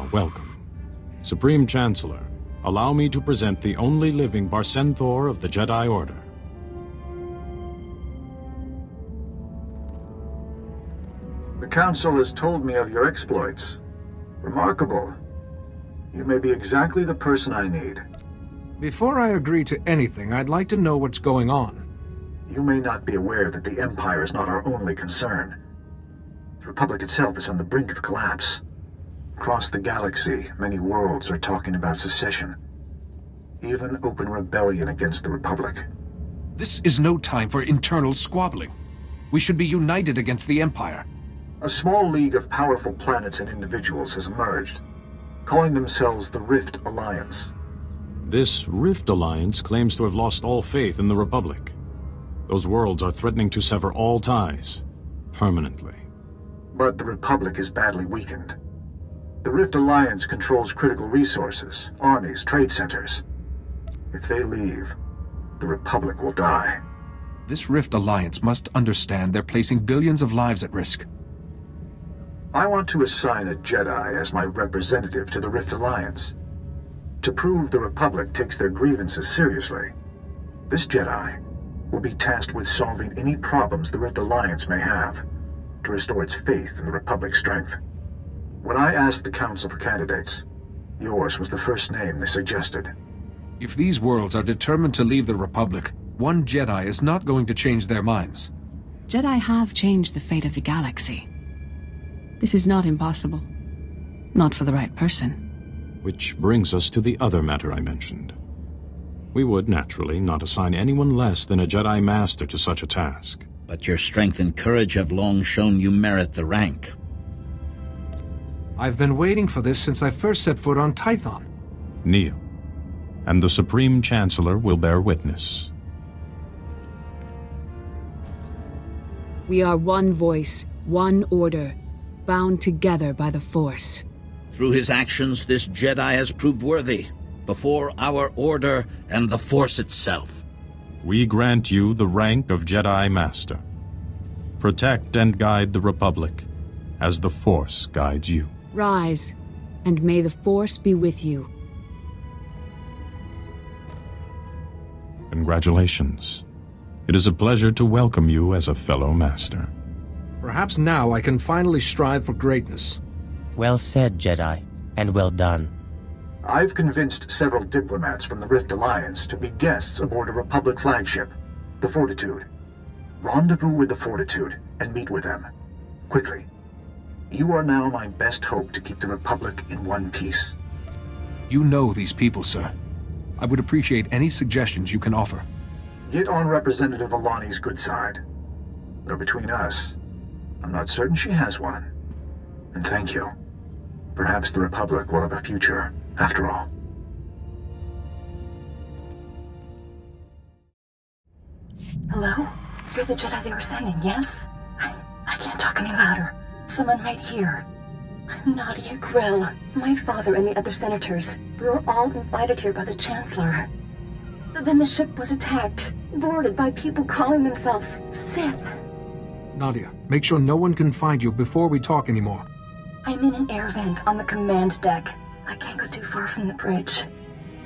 Ah, welcome. Supreme Chancellor, allow me to present the only living Barsen'thor of the Jedi Order. The Council has told me of your exploits. Remarkable. You may be exactly the person I need. Before I agree to anything, I'd like to know what's going on. You may not be aware that the Empire is not our only concern. The Republic itself is on the brink of collapse. Across the galaxy, many worlds are talking about secession. Even open rebellion against the Republic. This is no time for internal squabbling. We should be united against the Empire. A small league of powerful planets and individuals has emerged, calling themselves the Rift Alliance. This Rift Alliance claims to have lost all faith in the Republic. Those worlds are threatening to sever all ties, permanently. But the Republic is badly weakened. The Rift Alliance controls critical resources, armies, trade centers. If they leave, the Republic will die. This Rift Alliance must understand they're placing billions of lives at risk. I want to assign a Jedi as my representative to the Rift Alliance. To prove the Republic takes their grievances seriously, this Jedi will be tasked with solving any problems the Rift Alliance may have to restore its faith in the Republic's strength. When I asked the Council for candidates, yours was the first name they suggested. If these worlds are determined to leave the Republic, one Jedi is not going to change their minds. Jedi have changed the fate of the galaxy. This is not impossible. Not for the right person. Which brings us to the other matter I mentioned. We would, naturally, not assign anyone less than a Jedi Master to such a task. But your strength and courage have long shown you merit the rank. I've been waiting for this since I first set foot on Tython. Kneel, and the Supreme Chancellor will bear witness. We are one voice, one order, bound together by the Force. Through his actions, this Jedi has proved worthy, before our Order and the Force itself. We grant you the rank of Jedi Master. Protect and guide the Republic, as the Force guides you. Rise, and may the Force be with you. Congratulations. It is a pleasure to welcome you as a fellow Master. Perhaps now I can finally strive for greatness. Well said, Jedi, and well done. I've convinced several diplomats from the Rift Alliance to be guests aboard a Republic flagship, the Fortitude. Rendezvous with the Fortitude and meet with them. Quickly. You are now my best hope to keep the Republic in one piece. You know these people, sir. I would appreciate any suggestions you can offer. Get on Representative Alani's good side. Though between us, I'm not certain she has one. And thank you. Perhaps the Republic will have a future, after all. Hello? You're the Jedi they were sending, yes? I can't talk any louder. Someone might hear. I'm Nadia Grell. My father and the other senators. We were all invited here by the Chancellor. Then the ship was attacked, boarded by people calling themselves Sith. Nadia, make sure no one can find you before we talk anymore. I'm in an air vent on the command deck. I can't go too far from the bridge.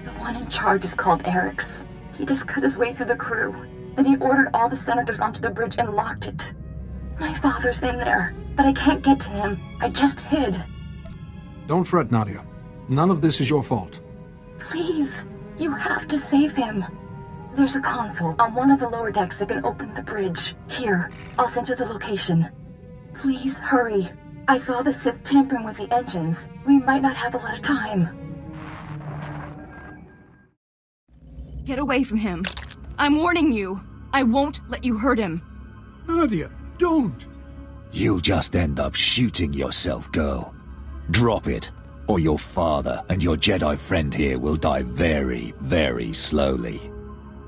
The one in charge is called Eric's. He just cut his way through the crew. Then he ordered all the senators onto the bridge and locked it. My father's in there, but I can't get to him. I just hid. Don't fret, Nadia. None of this is your fault. Please, you have to save him. There's a console on one of the lower decks that can open the bridge. Here, I'll send you the location. Please hurry. I saw the Sith tampering with the engines. We might not have a lot of time. Get away from him. I'm warning you. I won't let you hurt him. Nadia, don't! You'll just end up shooting yourself, girl. Drop it, or your father and your Jedi friend here will die very, very slowly.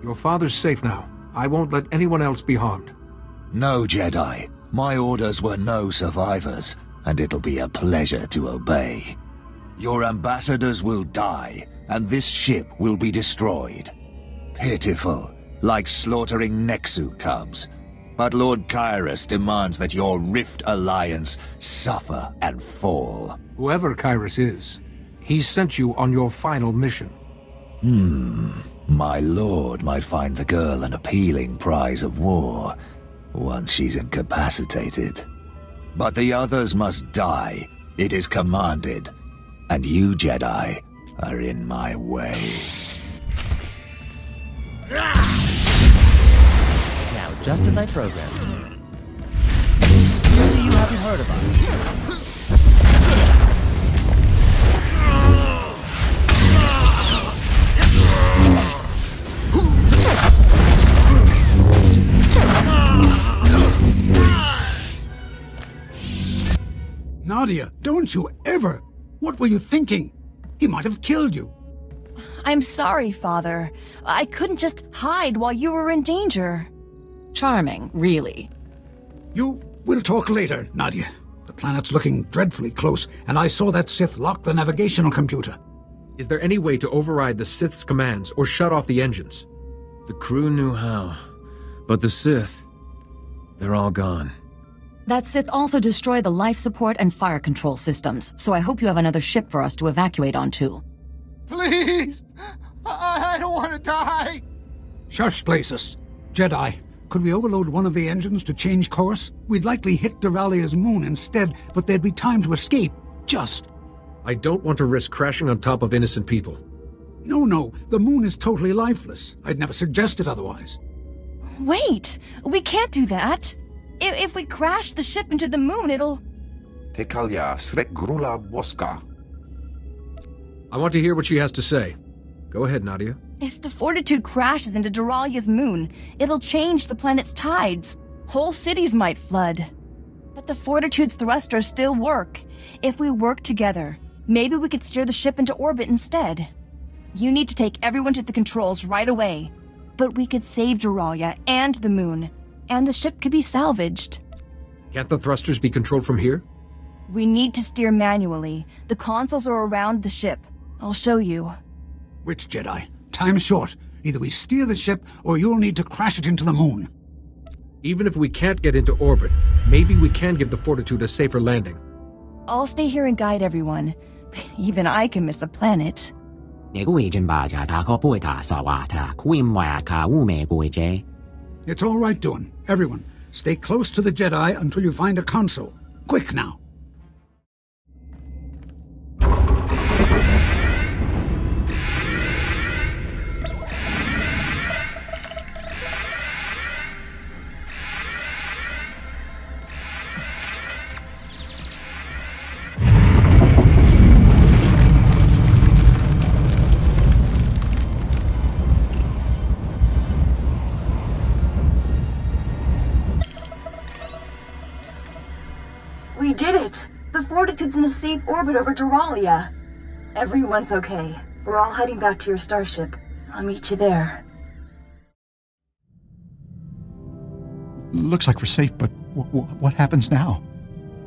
Your father's safe now. I won't let anyone else be harmed. No, Jedi. My orders were no survivors, and it'll be a pleasure to obey. Your ambassadors will die, and this ship will be destroyed. Pitiful, like slaughtering Nexu cubs. But Lord Kyrus demands that your Rift Alliance suffer and fall. Whoever Kyrus is, he sent you on your final mission. My lord might find the girl an appealing prize of war, once she's incapacitated. But the others must die. It is commanded. And you, Jedi, are in my way. Now, just as I programmed, surely you haven't heard of us. Nadia, don't you ever! What were you thinking? He might have killed you. I'm sorry, Father. I couldn't just hide while you were in danger. Charming, really. We'll talk later, Nadia. The planet's looking dreadfully close, and I saw that Sith lock the navigational computer. Is there any way to override the Sith's commands or shut off the engines? The crew knew how, but the Sith, they're all gone. That Sith also destroyed the life support and fire control systems, so I hope you have another ship for us to evacuate onto. Please! I don't want to die! Shush, Blaesus. Jedi, could we overload one of the engines to change course? We'd likely hit Duralia's moon instead, but there'd be time to escape. Just. I don't want to risk crashing on top of innocent people. No. The moon is totally lifeless. I'd never suggested otherwise. Wait! We can't do that! If we crash the ship into the moon, it'll... I want to hear what she has to say. Go ahead, Nadia. If the Fortitude crashes into Duralia's moon, it'll change the planet's tides. Whole cities might flood. But the Fortitude's thrusters still work. If we work together, maybe we could steer the ship into orbit instead. You need to take everyone to the controls right away. But we could save Duralia and the moon. And the ship could be salvaged. Can't the thrusters be controlled from here? We need to steer manually. The consoles are around the ship. I'll show you. Which Jedi? Time's short. Either we steer the ship, or you'll need to crash it into the moon. Even if we can't get into orbit, maybe we can give the Fortitude a safer landing. I'll stay here and guide everyone. Even I can miss a planet. It's all right, Doon. Everyone, stay close to the Jedi until you find a console. Quick now! Fortitude's in a safe orbit over Duralia. Everyone's okay. We're all heading back to your starship. I'll meet you there. Looks like we're safe, but what happens now?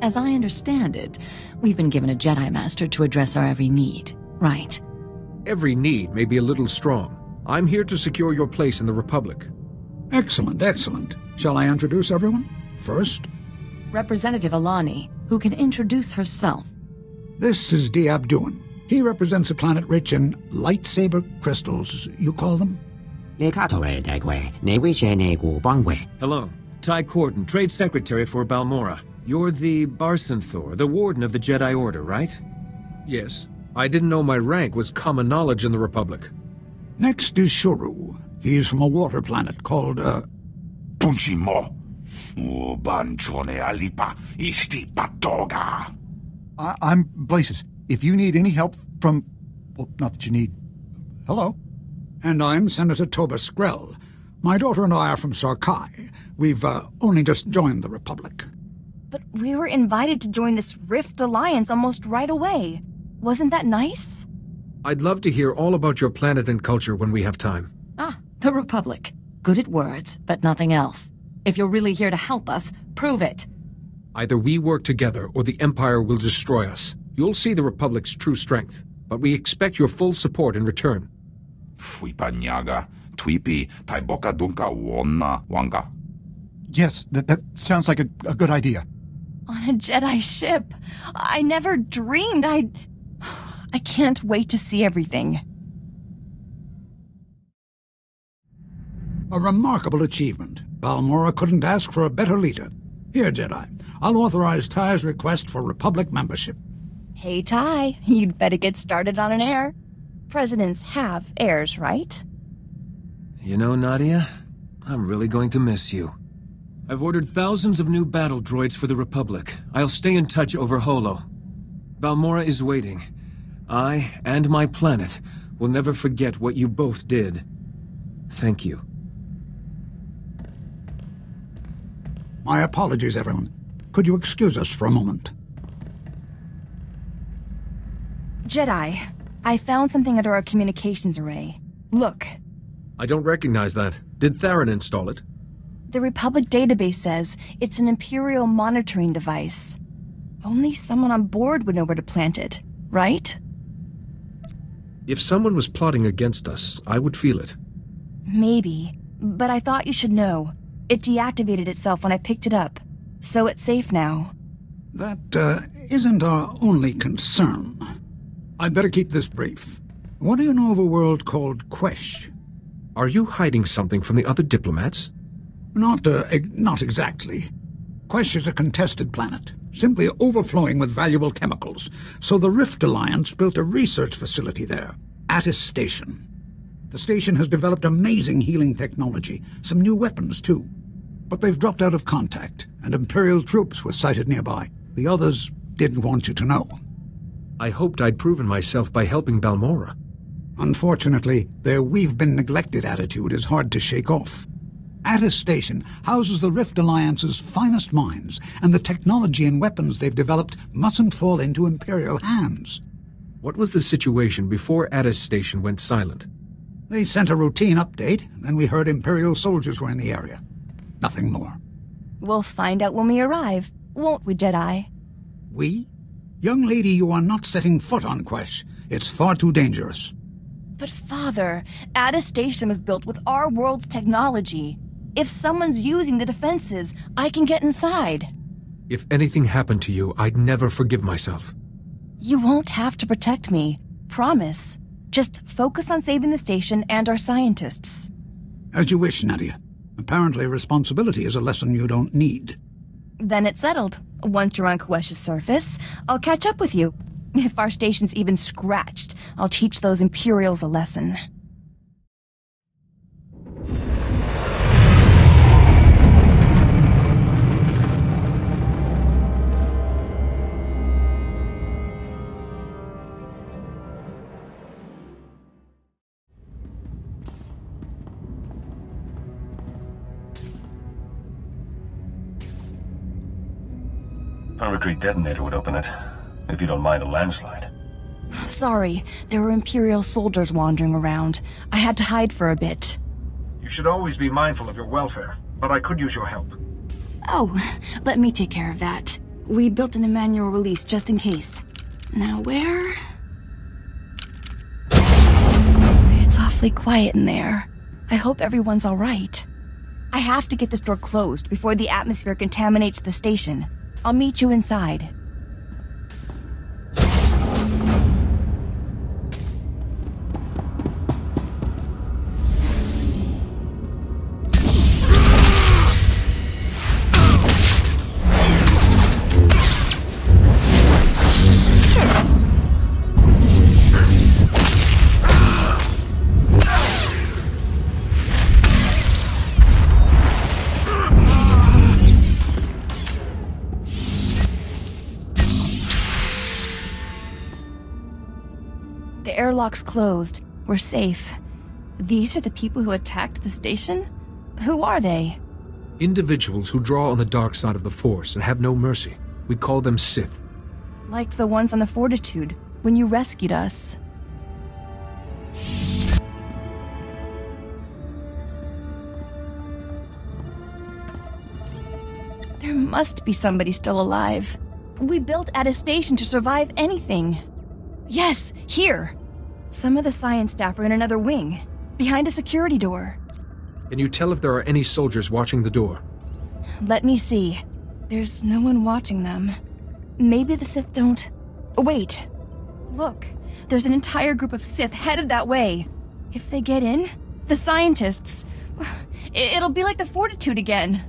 As I understand it, we've been given a Jedi Master to address our every need, right? Every need may be a little strong. I'm here to secure your place in the Republic. Excellent. Shall I introduce everyone? First? Representative Alani, who can introduce herself. This is Diab Doon. He represents a planet rich in lightsaber crystals, you call them? Hello. Ty Corden, Trade Secretary for Balmorra. You're the Barsen'thor, the Warden of the Jedi Order, right? Yes. I didn't know my rank was common knowledge in the Republic. Next is Shuru. He's from a water planet called, Punchimo. I'm Blaesus. If you need any help from... well, not that you need... hello? And I'm Senator Tobas Grell. My daughter and I are from Sarkai. We've only just joined the Republic. But we were invited to join this Rift Alliance almost right away. Wasn't that nice? I'd love to hear all about your planet and culture when we have time. Ah, the Republic. Good at words, but nothing else. If you're really here to help us, prove it. Either we work together, or the Empire will destroy us. You'll see the Republic's true strength, but we expect your full support in return. Yes, that sounds like a good idea. On a Jedi ship. I never dreamed I'd... I can't wait to see everything. A remarkable achievement. Balmorra couldn't ask for a better leader. Here, Jedi, I'll authorize Ty's request for Republic membership. Hey, Ty, you'd better get started on an heir. Presidents have heirs, right? You know, Nadia, I'm really going to miss you. I've ordered thousands of new battle droids for the Republic. I'll stay in touch over Holo. Balmorra is waiting. I, and my planet, will never forget what you both did. Thank you. My apologies, everyone. Could you excuse us for a moment? Jedi, I found something under our communications array. Look. I don't recognize that. Did Theran install it? The Republic database says it's an Imperial monitoring device. Only someone on board would know where to plant it, right? If someone was plotting against us, I would feel it. Maybe, but I thought you should know. It deactivated itself when I picked it up, so it's safe now. That isn't our only concern. I'd better keep this brief. What do you know of a world called Quesh? Are you hiding something from the other diplomats? Not exactly. Quesh is a contested planet, simply overflowing with valuable chemicals, so the Rift Alliance built a research facility there, Attis Station. The station has developed amazing healing technology, some new weapons too. But they've dropped out of contact, and Imperial troops were sighted nearby. The others didn't want you to know. I hoped I'd proven myself by helping Balmorra. Unfortunately, their we've-been-neglected attitude is hard to shake off. Attis Station houses the Rift Alliance's finest minds, and the technology and weapons they've developed mustn't fall into Imperial hands. What was the situation before Attis Station went silent? They sent a routine update, then we heard Imperial soldiers were in the area. Nothing more. We'll find out when we arrive, won't we, Jedi? We? Young lady, you are not setting foot on Quesh. It's far too dangerous. But Father, Attis Station was built with our world's technology. If someone's using the defenses, I can get inside. If anything happened to you, I'd never forgive myself. You won't have to protect me. Promise. Just focus on saving the station and our scientists. As you wish, Nadia. Apparently responsibility is a lesson you don't need. Then it's settled. Once you're on Quesh's surface, I'll catch up with you. If our station's even scratched, I'll teach those Imperials a lesson. Permacrete detonator would open it, if you don't mind a landslide. Sorry, there were Imperial soldiers wandering around. I had to hide for a bit. You should always be mindful of your welfare, but I could use your help. Oh, let me take care of that. We built an manual release just in case. Now where? It's awfully quiet in there. I hope everyone's all right. I have to get this door closed before the atmosphere contaminates the station. I'll meet you inside. Airlock's closed. We're safe. These are the people who attacked the station? Who are they? Individuals who draw on the dark side of the Force and have no mercy. We call them Sith. Like the ones on the Fortitude, when you rescued us. There must be somebody still alive. We built Attis Station to survive anything. Yes, here! Some of the science staff are in another wing, behind a security door. Can you tell if there are any soldiers watching the door? Let me see. There's no one watching them. Maybe the Sith don't... Wait! Look! There's an entire group of Sith headed that way! If they get in, the scientists... It'll be like the Fortitude again!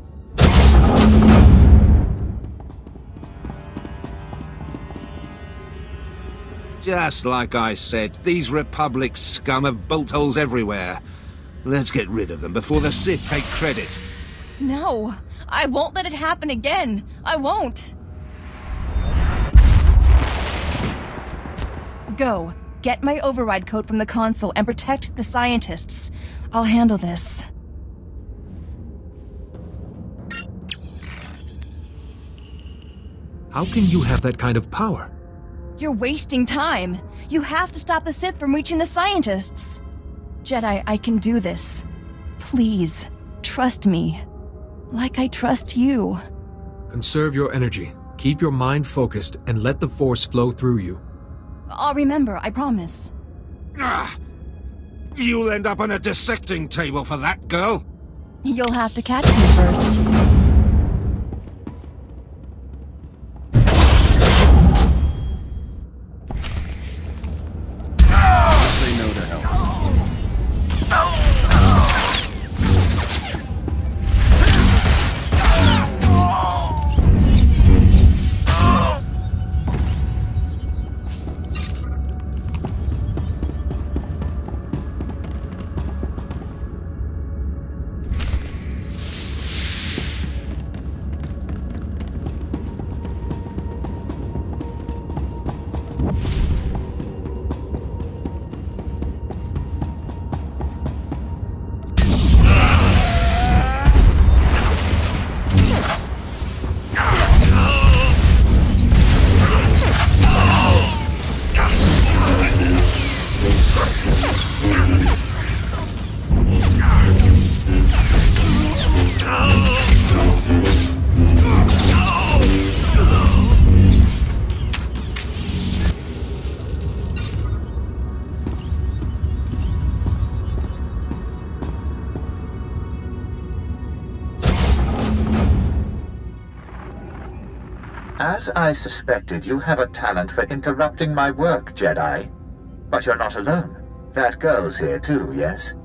Just like I said, these Republic scum have bolt holes everywhere. Let's get rid of them before the Sith take credit. No, I won't let it happen again. I won't. Go, get my override code from the console and protect the scientists. I'll handle this. How can you have that kind of power? You're wasting time. You have to stop the Sith from reaching the scientists. Jedi, I can do this. Please, trust me. Like I trust you. Conserve your energy. Keep your mind focused and let the Force flow through you. I'll remember, I promise. You'll end up on a dissecting table for that, girl. You'll have to catch me first. As I suspected, you have a talent for interrupting my work, Jedi. But you're not alone. That girl's here too, yes?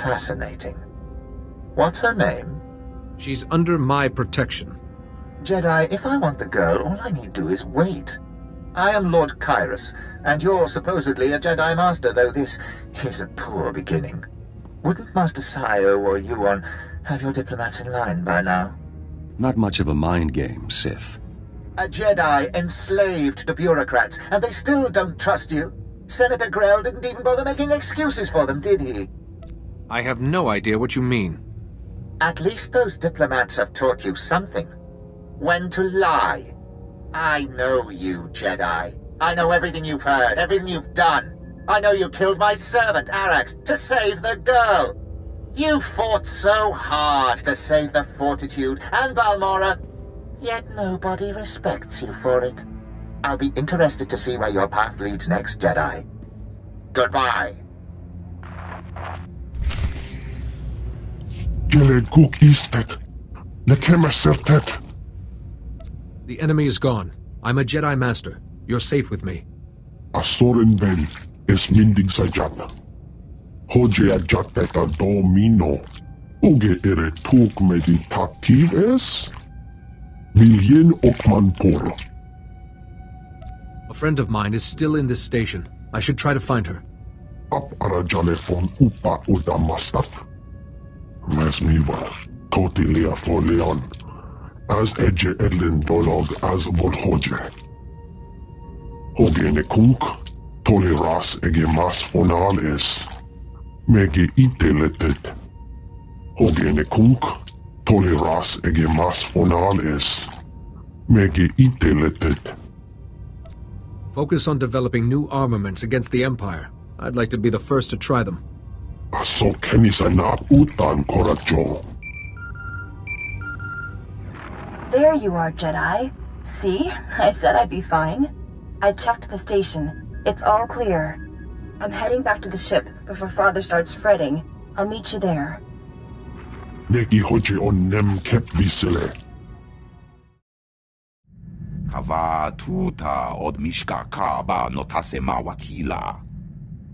Fascinating. What's her name? She's under my protection. Jedi, if I want the girl, all I need to do is wait. I am Lord Kyrus, and you're supposedly a Jedi Master, though this is a poor beginning. Wouldn't Master Syo or Yuan have your diplomats in line by now? Not much of a mind game, Sith. A Jedi enslaved to bureaucrats, and they still don't trust you. Senator Grell didn't even bother making excuses for them, did he? I have no idea what you mean. At least those diplomats have taught you something. When to lie. I know you, Jedi. I know everything you've heard, everything you've done. I know you killed my servant, Arax, to save the girl. You fought so hard to save the Fortitude and Balmorra. Yet nobody respects you for it. I'll be interested to see where your path leads next, Jedi. Goodbye. The enemy is gone. I'm a Jedi Master. You're safe with me. A friend of mine is still in this station. I should try to find her. Focus on developing new armaments against the Empire. I'd like to be the first to try them. There you are, Jedi. See? I said I'd be fine. I checked the station. It's all clear. I'm heading back to the ship before Father starts fretting. I'll meet you there. Neki hoje on nem kep visele. Kava tuta od mishka kaba notasema wakila.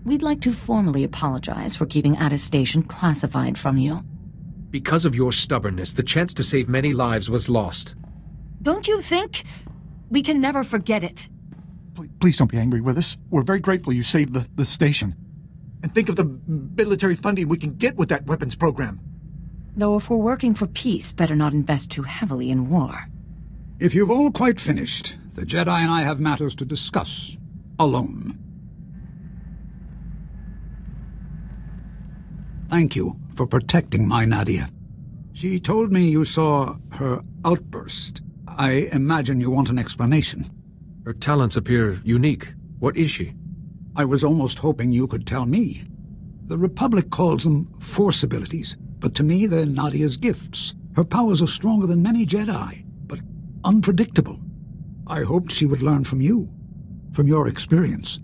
We'd like to formally apologize for keeping Attis Station classified from you. Because of your stubbornness, the chance to save many lives was lost. Don't you think? We can never forget it. Please don't be angry with us. We're very grateful you saved the station. And think of the military funding we can get with that weapons program. Though if we're working for peace, better not invest too heavily in war. If you've all quite finished, the Jedi and I have matters to discuss. Alone. Thank you for protecting my Nadia. She told me you saw her outburst. I imagine you want an explanation. Her talents appear unique. What is she? I was almost hoping you could tell me. The Republic calls them Force abilities, but to me they're Nadia's gifts. Her powers are stronger than many Jedi, but unpredictable. I hoped she would learn from you, from your experience.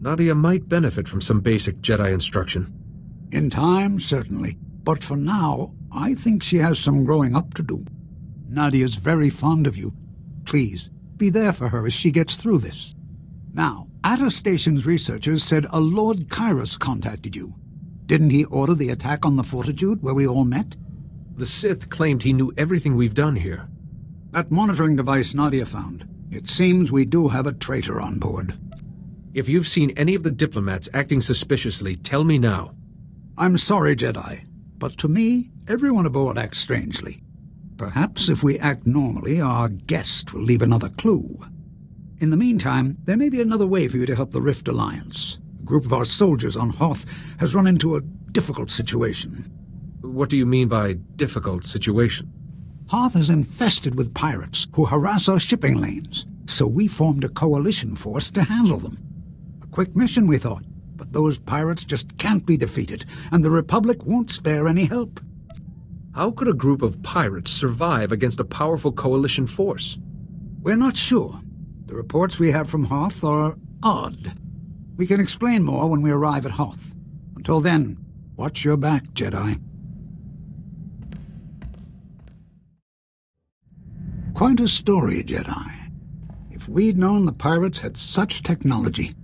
Nadia might benefit from some basic Jedi instruction. In time, certainly. But for now, I think she has some growing up to do. Nadia's very fond of you. Please, be there for her as she gets through this. Now, Attis Station's researchers said a Lord Kyrus contacted you. Didn't he order the attack on the Fortitude where we all met? The Sith claimed he knew everything we've done here. That monitoring device Nadia found. It seems we do have a traitor on board. If you've seen any of the diplomats acting suspiciously, tell me now. I'm sorry, Jedi, but to me, everyone aboard acts strangely. Perhaps if we act normally, our guest will leave another clue. In the meantime, there may be another way for you to help the Rift Alliance. A group of our soldiers on Hoth has run into a difficult situation. What do you mean by difficult situation? Hoth is infested with pirates who harass our shipping lanes, so we formed a coalition force to handle them. A quick mission, we thought, but those pirates just can't be defeated, and the Republic won't spare any help. How could a group of pirates survive against a powerful coalition force? We're not sure. The reports we have from Hoth are odd. We can explain more when we arrive at Hoth. Until then, watch your back, Jedi. Quite a story, Jedi. If we'd known the pirates had such technology.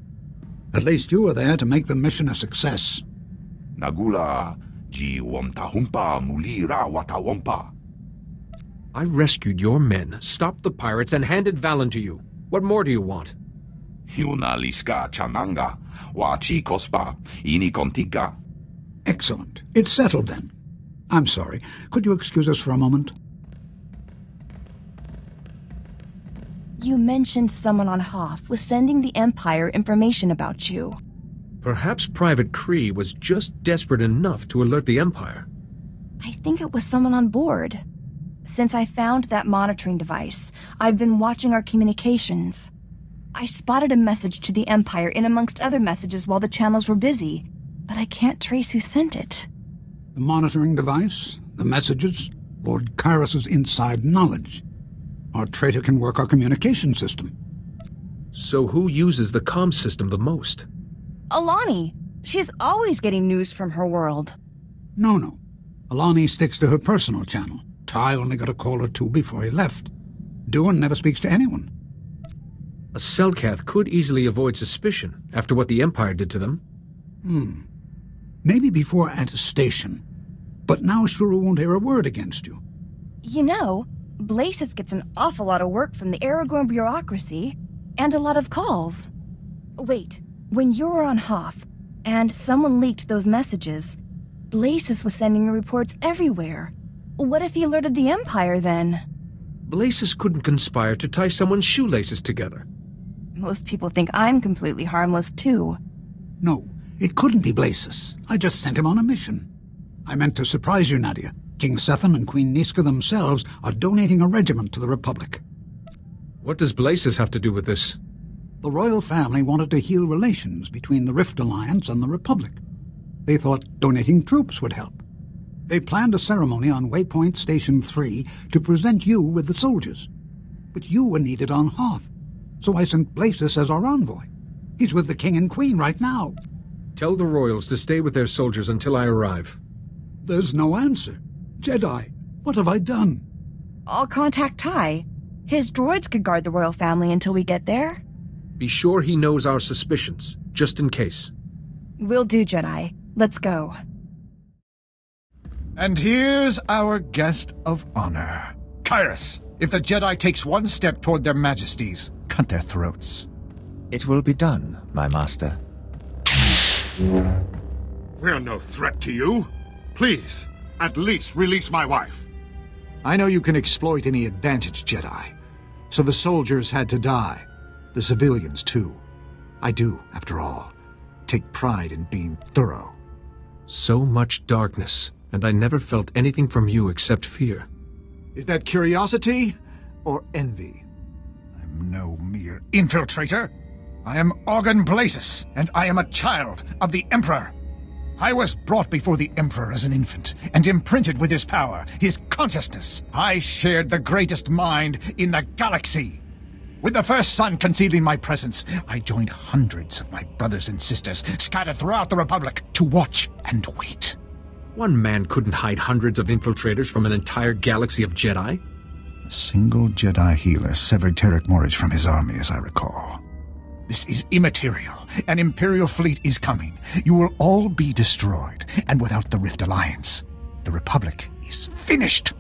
At least you were there to make the mission a success. Nagula... I rescued your men, stopped the pirates, and handed Valen to you. What more do you want? Excellent. It's settled then. I'm sorry. Could you excuse us for a moment? You mentioned someone on Hoth was sending the Empire information about you. Perhaps Private Cree was just desperate enough to alert the Empire. I think it was someone on board. Since I found that monitoring device, I've been watching our communications. I spotted a message to the Empire in amongst other messages while the channels were busy, but I can't trace who sent it. The monitoring device, the messages, Lord Kyrus's inside knowledge. Our traitor can work our communication system. So who uses the comm system the most? Alani. She's always getting news from her world. No. Alani sticks to her personal channel. Ty only got a call or two before he left. Doon never speaks to anyone. A Selkath could easily avoid suspicion after what the Empire did to them. Maybe before Attis Station. But now Shuru won't hear a word against you. You know, Blaesus gets an awful lot of work from the Aragorn bureaucracy, and a lot of calls. Wait. When you were on Hoth, and someone leaked those messages, Blaesus was sending reports everywhere. What if he alerted the Empire then? Blaesus couldn't conspire to tie someone's shoelaces together. Most people think I'm completely harmless too. No, it couldn't be Blaesus. I just sent him on a mission. I meant to surprise you, Nadia. King Sethan and Queen Niska themselves are donating a regiment to the Republic. What does Blaesus have to do with this? The royal family wanted to heal relations between the Rift Alliance and the Republic. They thought donating troops would help. They planned a ceremony on Waypoint Station 3 to present you with the soldiers. But you were needed on Hoth, so I sent Blaesus as our envoy. He's with the King and Queen right now. Tell the royals to stay with their soldiers until I arrive. There's no answer. Jedi, what have I done? I'll contact Ty. His droids could guard the royal family until we get there. Be sure he knows our suspicions, just in case. Will do, Jedi. Let's go. And here's our guest of honor. Kyrus, if the Jedi takes one step toward their majesties, cut their throats. It will be done, my master. We're no threat to you. Please, at least release my wife. I know you can exploit any advantage, Jedi. So the soldiers had to die. The civilians, too. I do, after all, take pride in being thorough. So much darkness, and I never felt anything from you except fear. Is that curiosity or envy? I'm no mere infiltrator. I am Organ Blaesus, and I am a child of the Emperor. I was brought before the Emperor as an infant, and imprinted with his power, his consciousness. I shared the greatest mind in the galaxy. With the First Son concealing my presence, I joined hundreds of my brothers and sisters scattered throughout the Republic to watch and wait. One man couldn't hide hundreds of infiltrators from an entire galaxy of Jedi. A single Jedi healer severed Terek Morij from his army, as I recall. This is immaterial. An Imperial fleet is coming. You will all be destroyed, and without the Rift Alliance, the Republic is finished.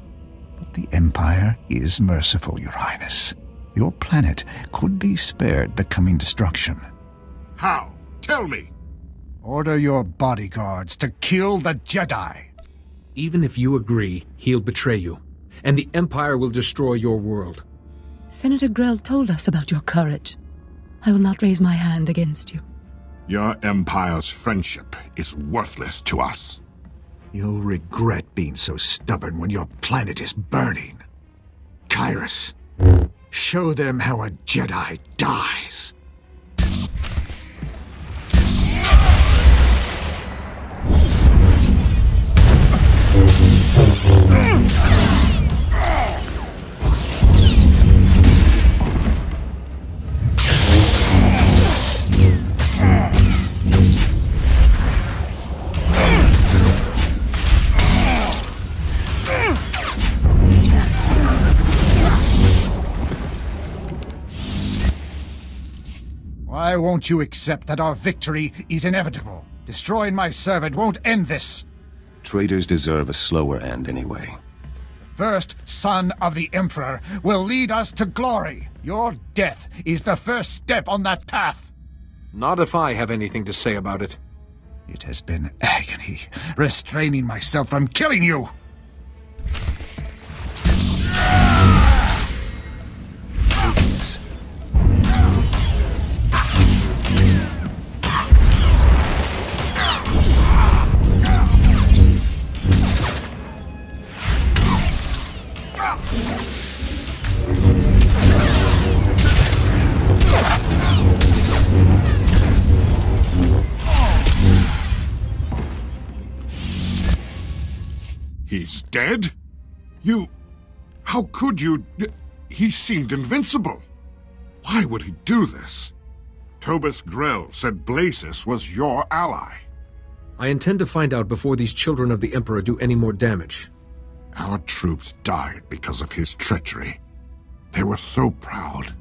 But the Empire is merciful, Your Highness. Your planet could be spared the coming destruction. How? Tell me! Order your bodyguards to kill the Jedi. Even if you agree, he'll betray you, and the Empire will destroy your world. Senator Grell told us about your courage. I will not raise my hand against you. Your Empire's friendship is worthless to us. You'll regret being so stubborn when your planet is burning. Kyrus, show them how a Jedi dies. Why won't you accept that our victory is inevitable? Destroying my servant won't end this. Traitors deserve a slower end anyway. The First Son of the Emperor will lead us to glory. Your death is the first step on that path. Not if I have anything to say about it. It has been agony, restraining myself from killing you. He's dead? You... how could you... He seemed invincible. Why would he do this? Tobas Grell said Blaesus was your ally. I intend to find out before these children of the Emperor do any more damage. Our troops died because of his treachery. They were so proud.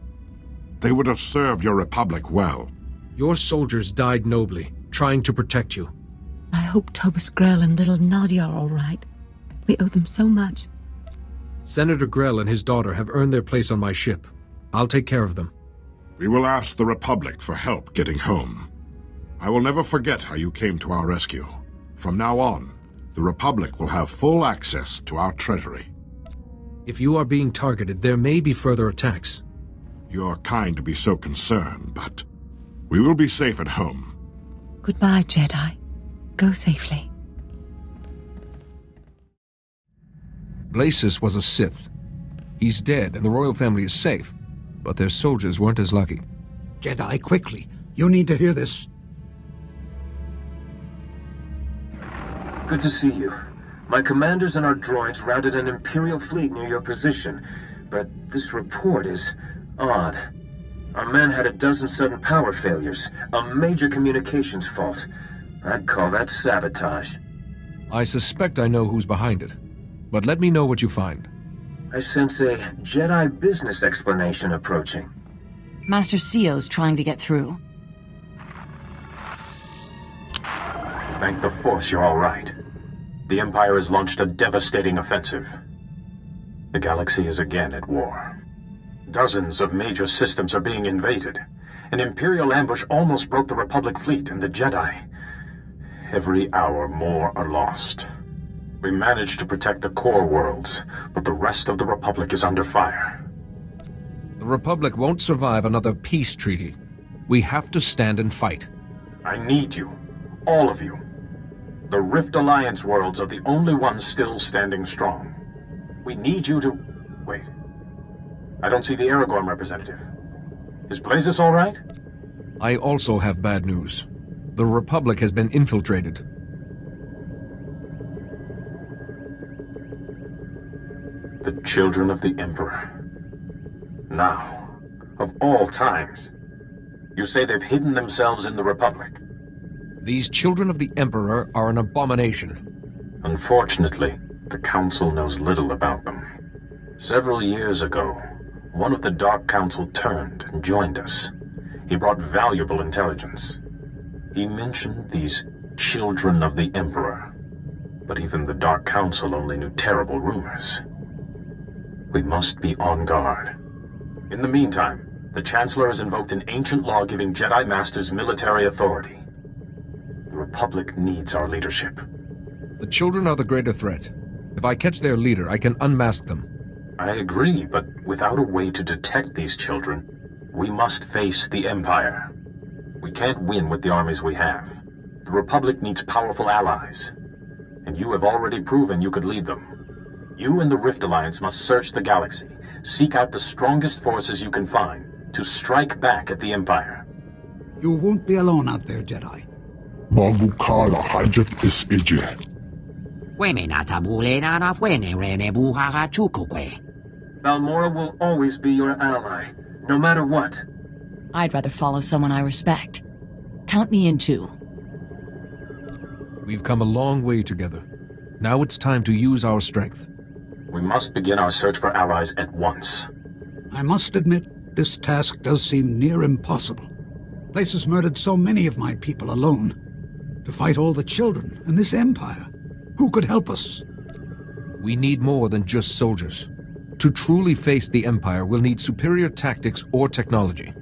They would have served your Republic well. Your soldiers died nobly, trying to protect you. I hope Tobas Grell and little Nadia are all right. We owe them so much. Senator Grell and his daughter have earned their place on my ship. I'll take care of them. We will ask the Republic for help getting home. I will never forget how you came to our rescue. From now on, the Republic will have full access to our treasury. If you are being targeted, there may be further attacks. You are kind to be so concerned, but we will be safe at home. Goodbye, Jedi. Go safely. Blaesus was a Sith. He's dead, and the royal family is safe, but their soldiers weren't as lucky. Jedi, quickly. You need to hear this. Good to see you. My commanders and our droids routed an Imperial fleet near your position, but this report is odd. Our men had a dozen sudden power failures, a major communications fault. I'd call that sabotage. I suspect I know who's behind it, but let me know what you find. I sense a Jedi business explanation approaching. Master Syo's trying to get through. Thank the Force you're all right. The Empire has launched a devastating offensive. The galaxy is again at war. Dozens of major systems are being invaded. An Imperial ambush almost broke the Republic fleet and the Jedi. Every hour more are lost. We managed to protect the core worlds, but the rest of the Republic is under fire. The Republic won't survive another peace treaty. We have to stand and fight. I need you. All of you. The Rift Alliance worlds are the only ones still standing strong. We need you to... Wait. I don't see the Aragorn representative. Is Blaesus all right? I also have bad news. The Republic has been infiltrated. The Children of the Emperor. Now, of all times, you say they've hidden themselves in the Republic. These Children of the Emperor are an abomination. Unfortunately, the Council knows little about them. Several years ago, one of the Dark Council turned and joined us. He brought valuable intelligence. He mentioned these Children of the Emperor, but even the Dark Council only knew terrible rumors. We must be on guard. In the meantime, the Chancellor has invoked an ancient law giving Jedi Masters military authority. The Republic needs our leadership. The Children are the greater threat. If I catch their leader, I can unmask them. I agree, but without a way to detect these Children, we must face the Empire. We can't win with the armies we have. The Republic needs powerful allies. And you have already proven you could lead them. You and the Rift Alliance must search the galaxy, seek out the strongest forces you can find, to strike back at the Empire. You won't be alone out there, Jedi. Balmorra will always be your ally, no matter what. I'd rather follow someone I respect. Count me in too. We've come a long way together. Now it's time to use our strength. We must begin our search for allies at once. I must admit, this task does seem near impossible. Blaesus murdered so many of my people alone. To fight all the Children and this Empire, who could help us? We need more than just soldiers. To truly face the Empire, we'll need superior tactics or technology.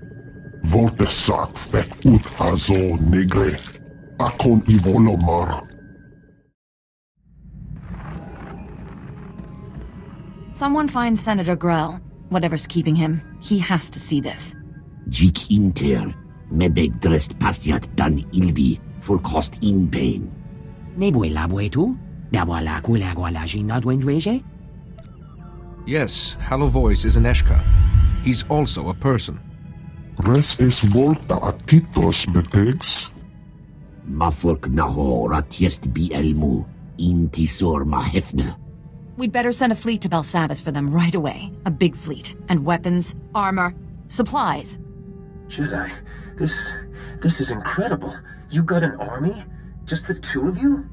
Someone find Senator Grell. Whatever's keeping him, he has to see this. Jik inter, mebeg drest pastiat dan ilbi, for cost in pain. Nebue labuetu? Nawala kulagwalaji nadwendweje? Yes, Halovoice is an Eshka. He's also a person. Res es volta atitos metex? Mafork naho ratiest bi elmu, intisor mahefne. We'd better send a fleet to Balsavis for them right away. A big fleet. And weapons, armor, supplies. Jedi, this is incredible. You got an army? Just the two of you?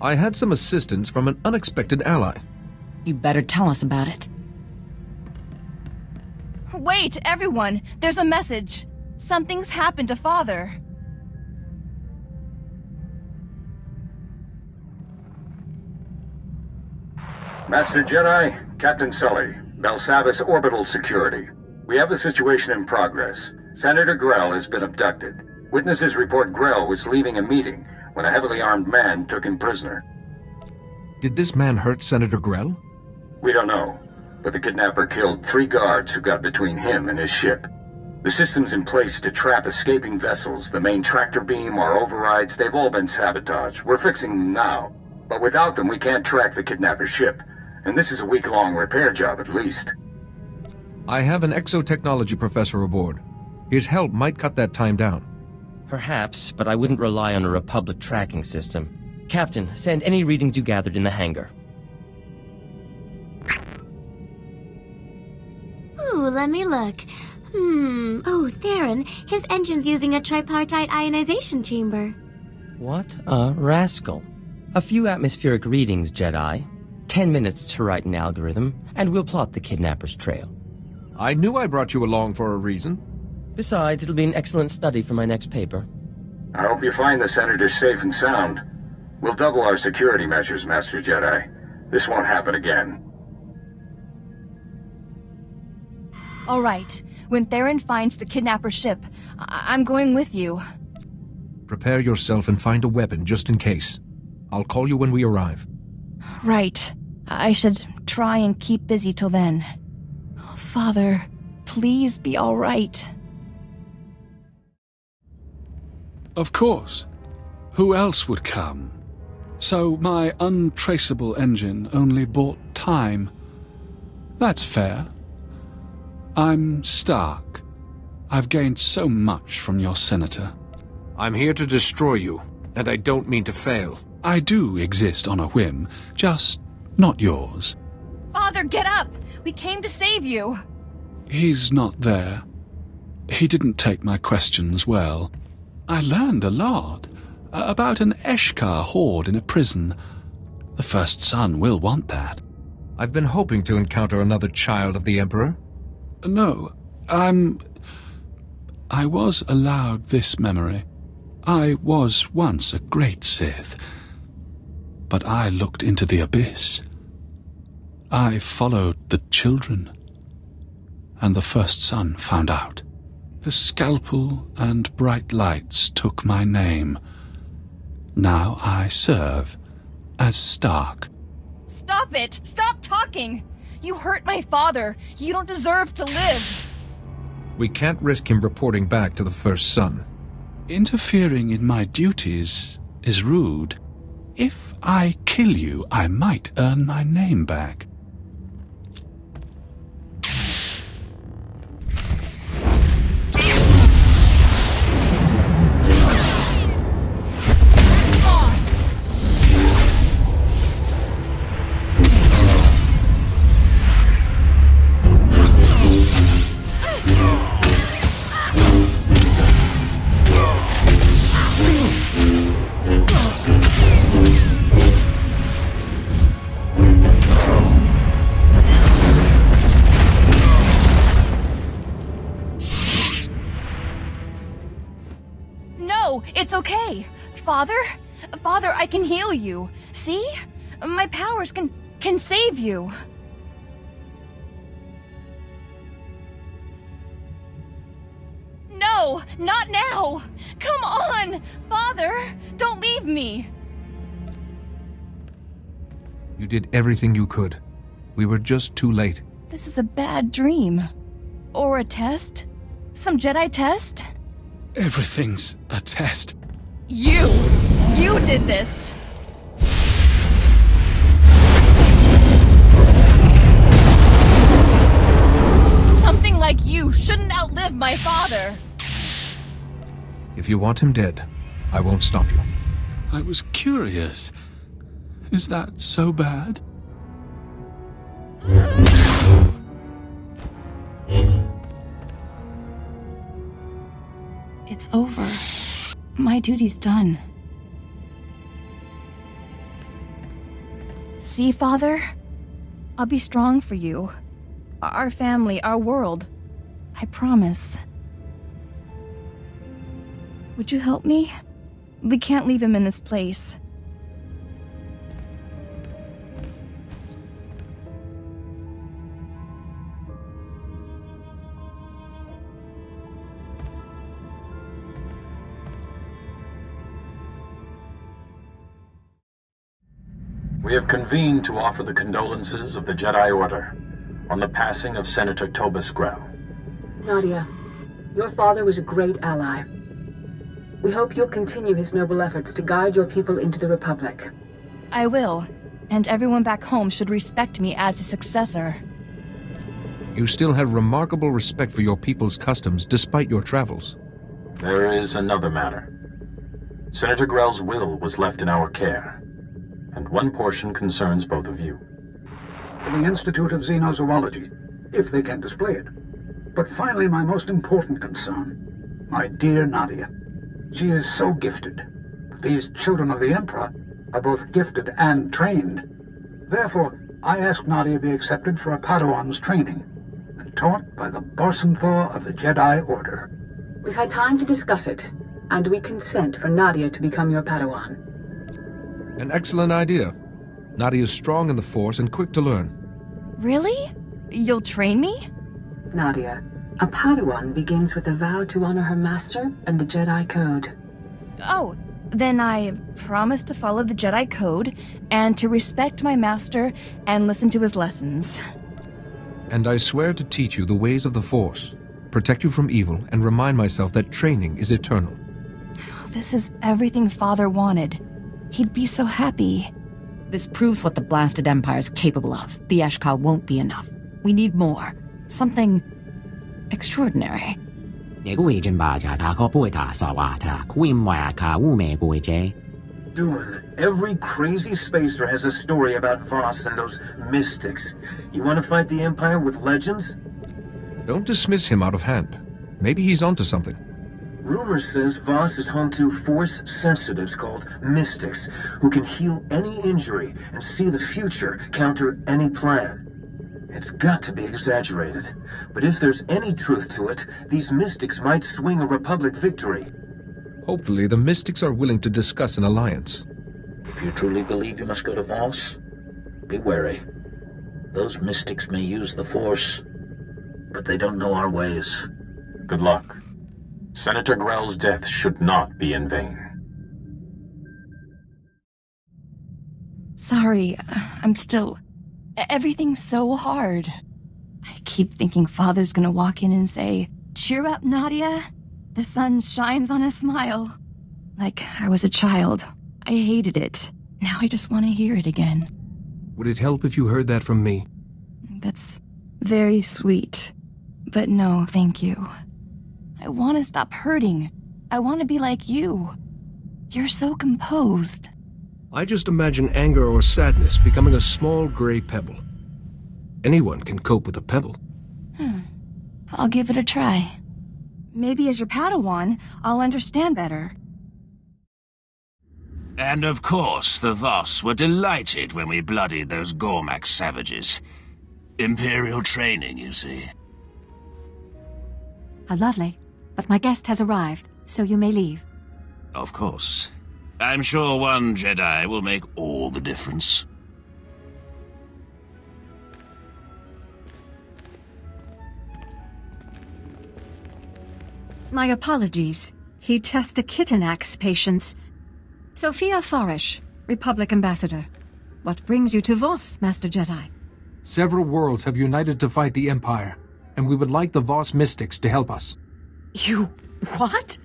I had some assistance from an unexpected ally. You better tell us about it. Wait, everyone! There's a message! Something's happened to Father. Master Jedi, Captain Sully, Balsavis Orbital Security. We have a situation in progress. Senator Grell has been abducted. Witnesses report Grell was leaving a meeting when a heavily armed man took him prisoner. Did this man hurt Senator Grell? We don't know. But the kidnapper killed 3 guards who got between him and his ship. The systems in place to trap escaping vessels, the main tractor beam, our overrides, they've all been sabotaged. We're fixing them now. But without them, we can't track the kidnapper's ship. And this is a week-long repair job, at least. I have an exotechnology professor aboard. His help might cut that time down. Perhaps, but I wouldn't rely on a Republic tracking system. Captain, send any readings you gathered in the hangar. Ooh, let me look. Oh, Theran. His engine's using a tripartite ionization chamber. What a rascal. A few atmospheric readings, Jedi. 10 minutes to write an algorithm, and we'll plot the kidnapper's trail. I knew I brought you along for a reason. Besides, it'll be an excellent study for my next paper. I hope you find the Senator safe and sound. We'll double our security measures, Master Jedi. This won't happen again. All right. When Theran finds the kidnapper ship, I'm going with you. Prepare yourself and find a weapon just in case. I'll call you when we arrive. Right. I should try and keep busy till then. Oh, Father, please be all right. Of course. Who else would come? So my untraceable engine only bought time. That's fair. I'm Stark. I've gained so much from your senator. I'm here to destroy you, and I don't mean to fail. I do exist on a whim, just not yours. Father, get up! We came to save you! He's not there. He didn't take my questions well. I learned a lot about an Eshkar horde in a prison. The First Son will want that. I've been hoping to encounter another child of the Emperor. No, I was allowed this memory. I was once a great Sith, but I looked into the abyss. I followed the children, and the First Son found out. The scalpel and bright lights took my name. Now I serve as Stark. Stop it! Stop talking! You hurt my father. You don't deserve to live. We can't risk him reporting back to the First Son. Interfering in my duties is rude. If I kill you, I might earn my name back. It's okay. Father, I can heal you. See? My powers can save you. No, not now. Come on, Father, don't leave me. You did everything you could. We were just too late. This is a bad dream. Or a test? Some Jedi test? Everything's a test. You did this! Something like you shouldn't outlive my father! If you want him dead, I won't stop you. I was curious. Is that so bad? It's over. My duty's done. See, Father? I'll be strong for you. Our family, our world. I promise. Would you help me? We can't leave him in this place. We have convened to offer the condolences of the Jedi Order on the passing of Senator Tobas Grell. Nadia, your father was a great ally. We hope you'll continue his noble efforts to guide your people into the Republic. I will, and everyone back home should respect me as a successor. You still have remarkable respect for your people's customs despite your travels. There is another matter. Senator Grell's will was left in our care. And one portion concerns both of you. The Institute of Xenozoology, if they can display it. But finally, my most important concern, my dear Nadia. She is so gifted. These children of the Emperor are both gifted and trained. Therefore, I asked Nadia be accepted for a Padawan's training, and taught by the Barsen'thor of the Jedi Order. We've had time to discuss it, and we consent for Nadia to become your Padawan. An excellent idea. Nadia is strong in the Force and quick to learn. Really? You'll train me? Nadia, a Padawan begins with a vow to honor her master and the Jedi Code. Oh, then I promise to follow the Jedi Code and to respect my master and listen to his lessons. And I swear to teach you the ways of the Force, protect you from evil, and remind myself that training is eternal. This is everything Father wanted. He'd be so happy. This proves what the blasted Empire's capable of. The Eshkol won't be enough. We need more. Something extraordinary. Doon, every crazy spacer has a story about Voss and those mystics. You want to fight the Empire with legends? Don't dismiss him out of hand. Maybe he's onto something. Rumor says Voss is home to Force-sensitives called mystics, who can heal any injury and see the future, counter any plan. It's got to be exaggerated, but if there's any truth to it, these mystics might swing a Republic victory. Hopefully, the mystics are willing to discuss an alliance. If you truly believe you must go to Voss, be wary. Those mystics may use the Force, but they don't know our ways. Good luck. Senator Grell's death should not be in vain. Sorry, I'm still... Everything's so hard. I keep thinking Father's gonna walk in and say, "Cheer up, Nadia. The sun shines on a smile." Like I was a child. I hated it. Now I just want to hear it again. Would it help if you heard that from me? That's very sweet. But no, thank you. I want to stop hurting. I want to be like you. You're so composed. I just imagine anger or sadness becoming a small gray pebble. Anyone can cope with a pebble. I'll give it a try. Maybe as your Padawan, I'll understand better. And of course, the Voss were delighted when we bloodied those Gormak savages. Imperial training, you see. How lovely. But my guest has arrived, so you may leave. Of course. I'm sure one Jedi will make all the difference. My apologies. He test a kitten axe patience. Sophia Farish, Republic Ambassador. What brings you to Voss, Master Jedi? Several worlds have united to fight the Empire, and we would like the Voss mystics to help us. You... what?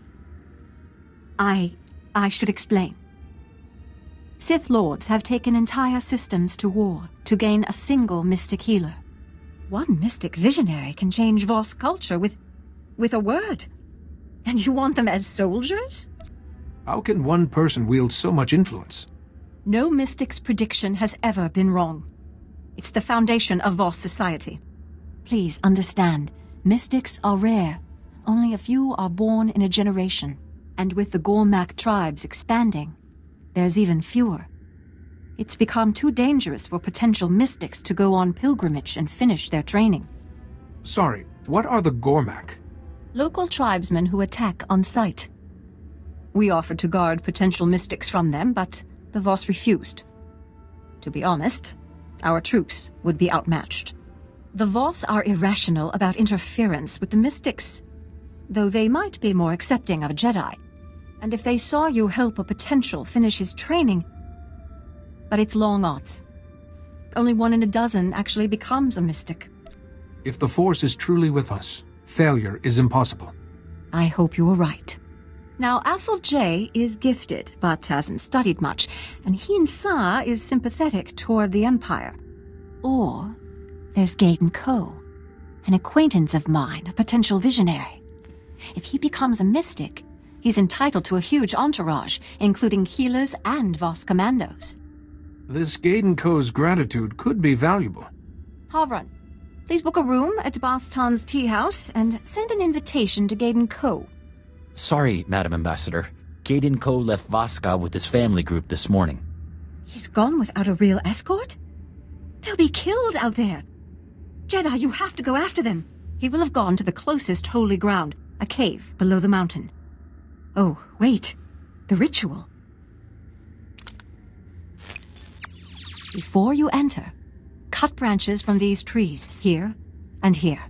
I should explain. Sith lords have taken entire systems to war to gain a single mystic healer. One mystic visionary can change Voss culture with a word. And you want them as soldiers? How can one person wield so much influence? No mystic's prediction has ever been wrong. It's the foundation of Voss society. Please understand, mystics are rare. Only a few are born in a generation. And with the Gormak tribes expanding, there's even fewer. It's become too dangerous for potential mystics to go on pilgrimage and finish their training. Sorry, what are the Gormak? Local tribesmen who attack on sight. We offered to guard potential mystics from them, but the Voss refused. To be honest, our troops would be outmatched. The Voss are irrational about interference with the mystics, though they might be more accepting of a Jedi. And if they saw you help a potential finish his training... But it's long odds. Only one in a dozen actually becomes a mystic. If the Force is truly with us, failure is impossible. I hope you are right. Now, Athel J is gifted, but hasn't studied much, and Heen Sa is sympathetic toward the Empire. Or there's Gaden Ko, an acquaintance of mine, a potential visionary. If he becomes a mystic, he's entitled to a huge entourage, including healers and Voss commandos. This Gaden Ko's gratitude could be valuable. Havran, please book a room at Baston's tea house and send an invitation to Gaden Ko. Sorry, Madam Ambassador. Gaden Ko left Voska with his family group this morning. He's gone without a real escort? They'll be killed out there! Jedi, you have to go after them! He will have gone to the closest holy ground, a cave below the mountain. Oh, wait. The ritual. Before you enter, cut branches from these trees, here and here.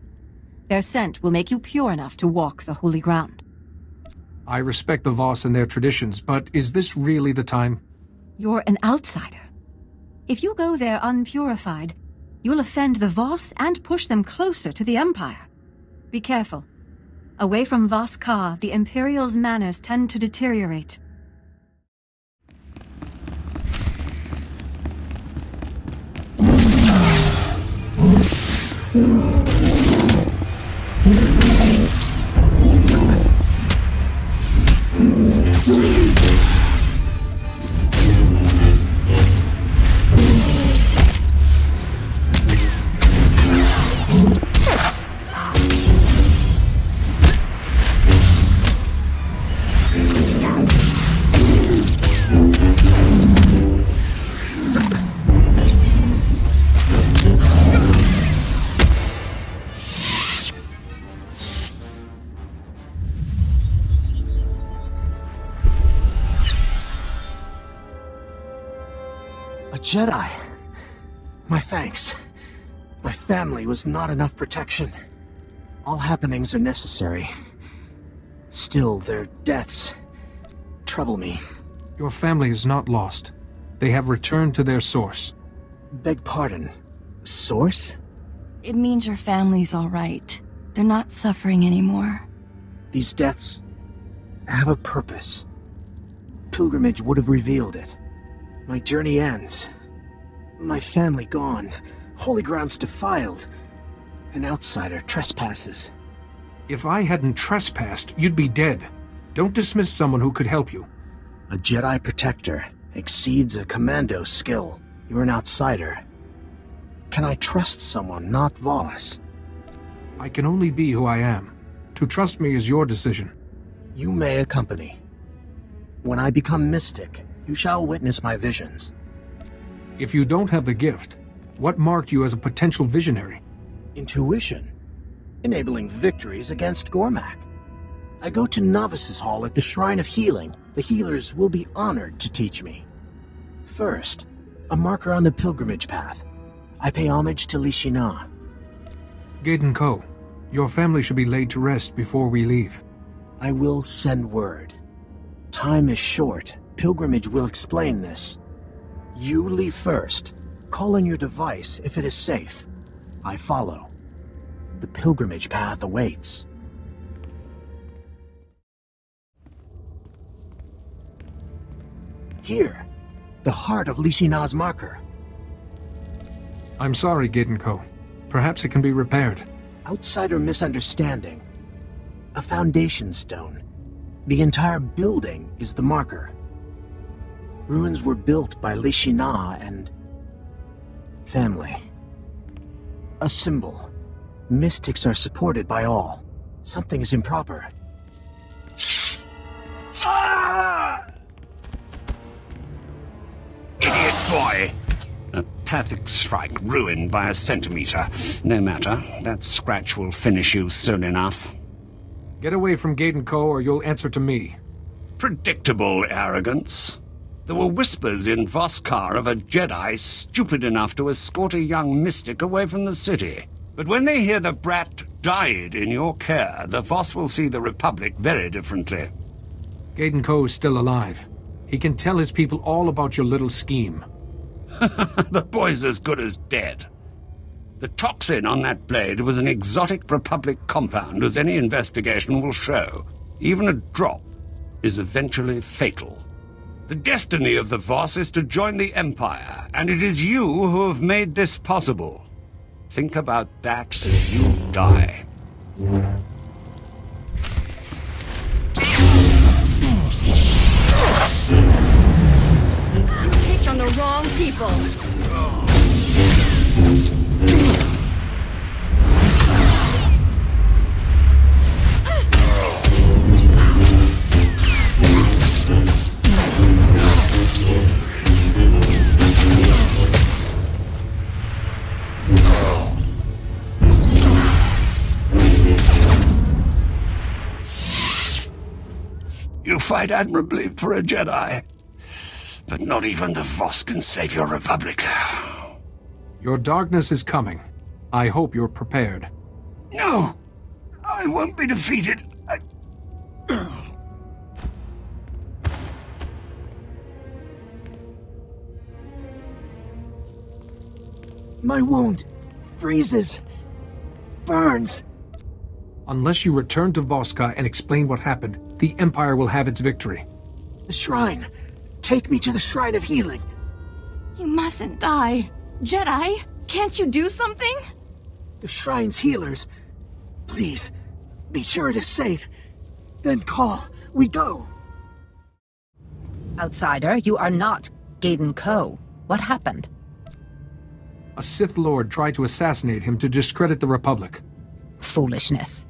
Their scent will make you pure enough to walk the holy ground. I respect the Voss and their traditions, but is this really the time? You're an outsider. If you go there unpurified, you'll offend the Voss and push them closer to the Empire. Be careful. Away from Voss Ka, the Imperial's manners tend to deteriorate. Jedi, my thanks. My family was not enough protection. All happenings are necessary. Still, their deaths trouble me. Your family is not lost. They have returned to their source. Beg pardon, source? It means your family's all right. They're not suffering anymore. These deaths have a purpose. Pilgrimage would have revealed it. My journey ends. My family gone, holy grounds defiled, an outsider trespasses. If I hadn't trespassed, you'd be dead. Don't dismiss someone who could help you. A Jedi protector exceeds a commando skill. You're an outsider. Can I trust someone not Voss? I can only be who I am. To trust me is your decision. You may accompany. When I become mystic, you shall witness my visions. If you don't have the gift, what marked you as a potential visionary? Intuition, enabling victories against Gormak. I go to Novices Hall at the Shrine of Healing. The healers will be honored to teach me. First, a marker on the pilgrimage path. I pay homage to Lishina. Gaden Ko, your family should be laid to rest before we leave. I will send word. Time is short. Pilgrimage will explain this. You leave first. Call on your device if it is safe. I follow. The pilgrimage path awaits. Here, the heart of Lishina's marker. I'm sorry, Gaden Ko. Perhaps it can be repaired. Outsider misunderstanding. A foundation stone. The entire building is the marker. Ruins were built by Lishina and family. A symbol. Mystics are supported by all. Something is improper. Ah! Idiot boy! A perfect strike ruined by a centimeter. No matter, that scratch will finish you soon enough. Get away from Gaden Ko or you'll answer to me. Predictable arrogance. There were whispers in Voss Ka of a Jedi stupid enough to escort a young mystic away from the city. But when they hear the brat died in your care, the Voss will see the Republic very differently. Gaden Ko is still alive. He can tell his people all about your little scheme. The boy's as good as dead. The toxin on that blade was an exotic Republic compound, as any investigation will show. Even a drop is eventually fatal. The destiny of the Voss is to join the Empire, and it is you who have made this possible. Think about that as you die. You picked on the wrong people. You fight admirably for a Jedi. But not even the Voss can save your Republic. Your darkness is coming. I hope you're prepared. No! I won't be defeated. My wound freezes, burns. Unless you return to Voska and explain what happened, the Empire will have its victory. The shrine. Take me to the Shrine of Healing. You mustn't die. Jedi, can't you do something? The Shrine's healers. Please, be sure it is safe. Then call. We go. Outsider, you are not Gaden Ko. What happened? A Sith Lord tried to assassinate him to discredit the Republic. Foolishness.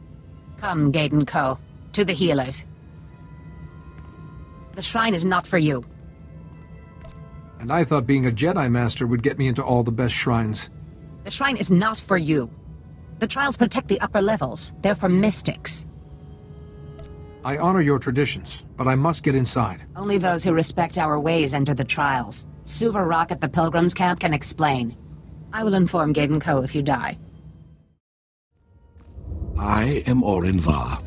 Come, Gaden Ko. To the healers. The shrine is not for you. And I thought being a Jedi Master would get me into all the best shrines. The shrine is not for you. The trials protect the upper levels. They're for mystics. I honor your traditions, but I must get inside. Only those who respect our ways enter the trials. Suvarok at the Pilgrim's Camp can explain. I will inform Gaden Ko if you die. I am Orin Va,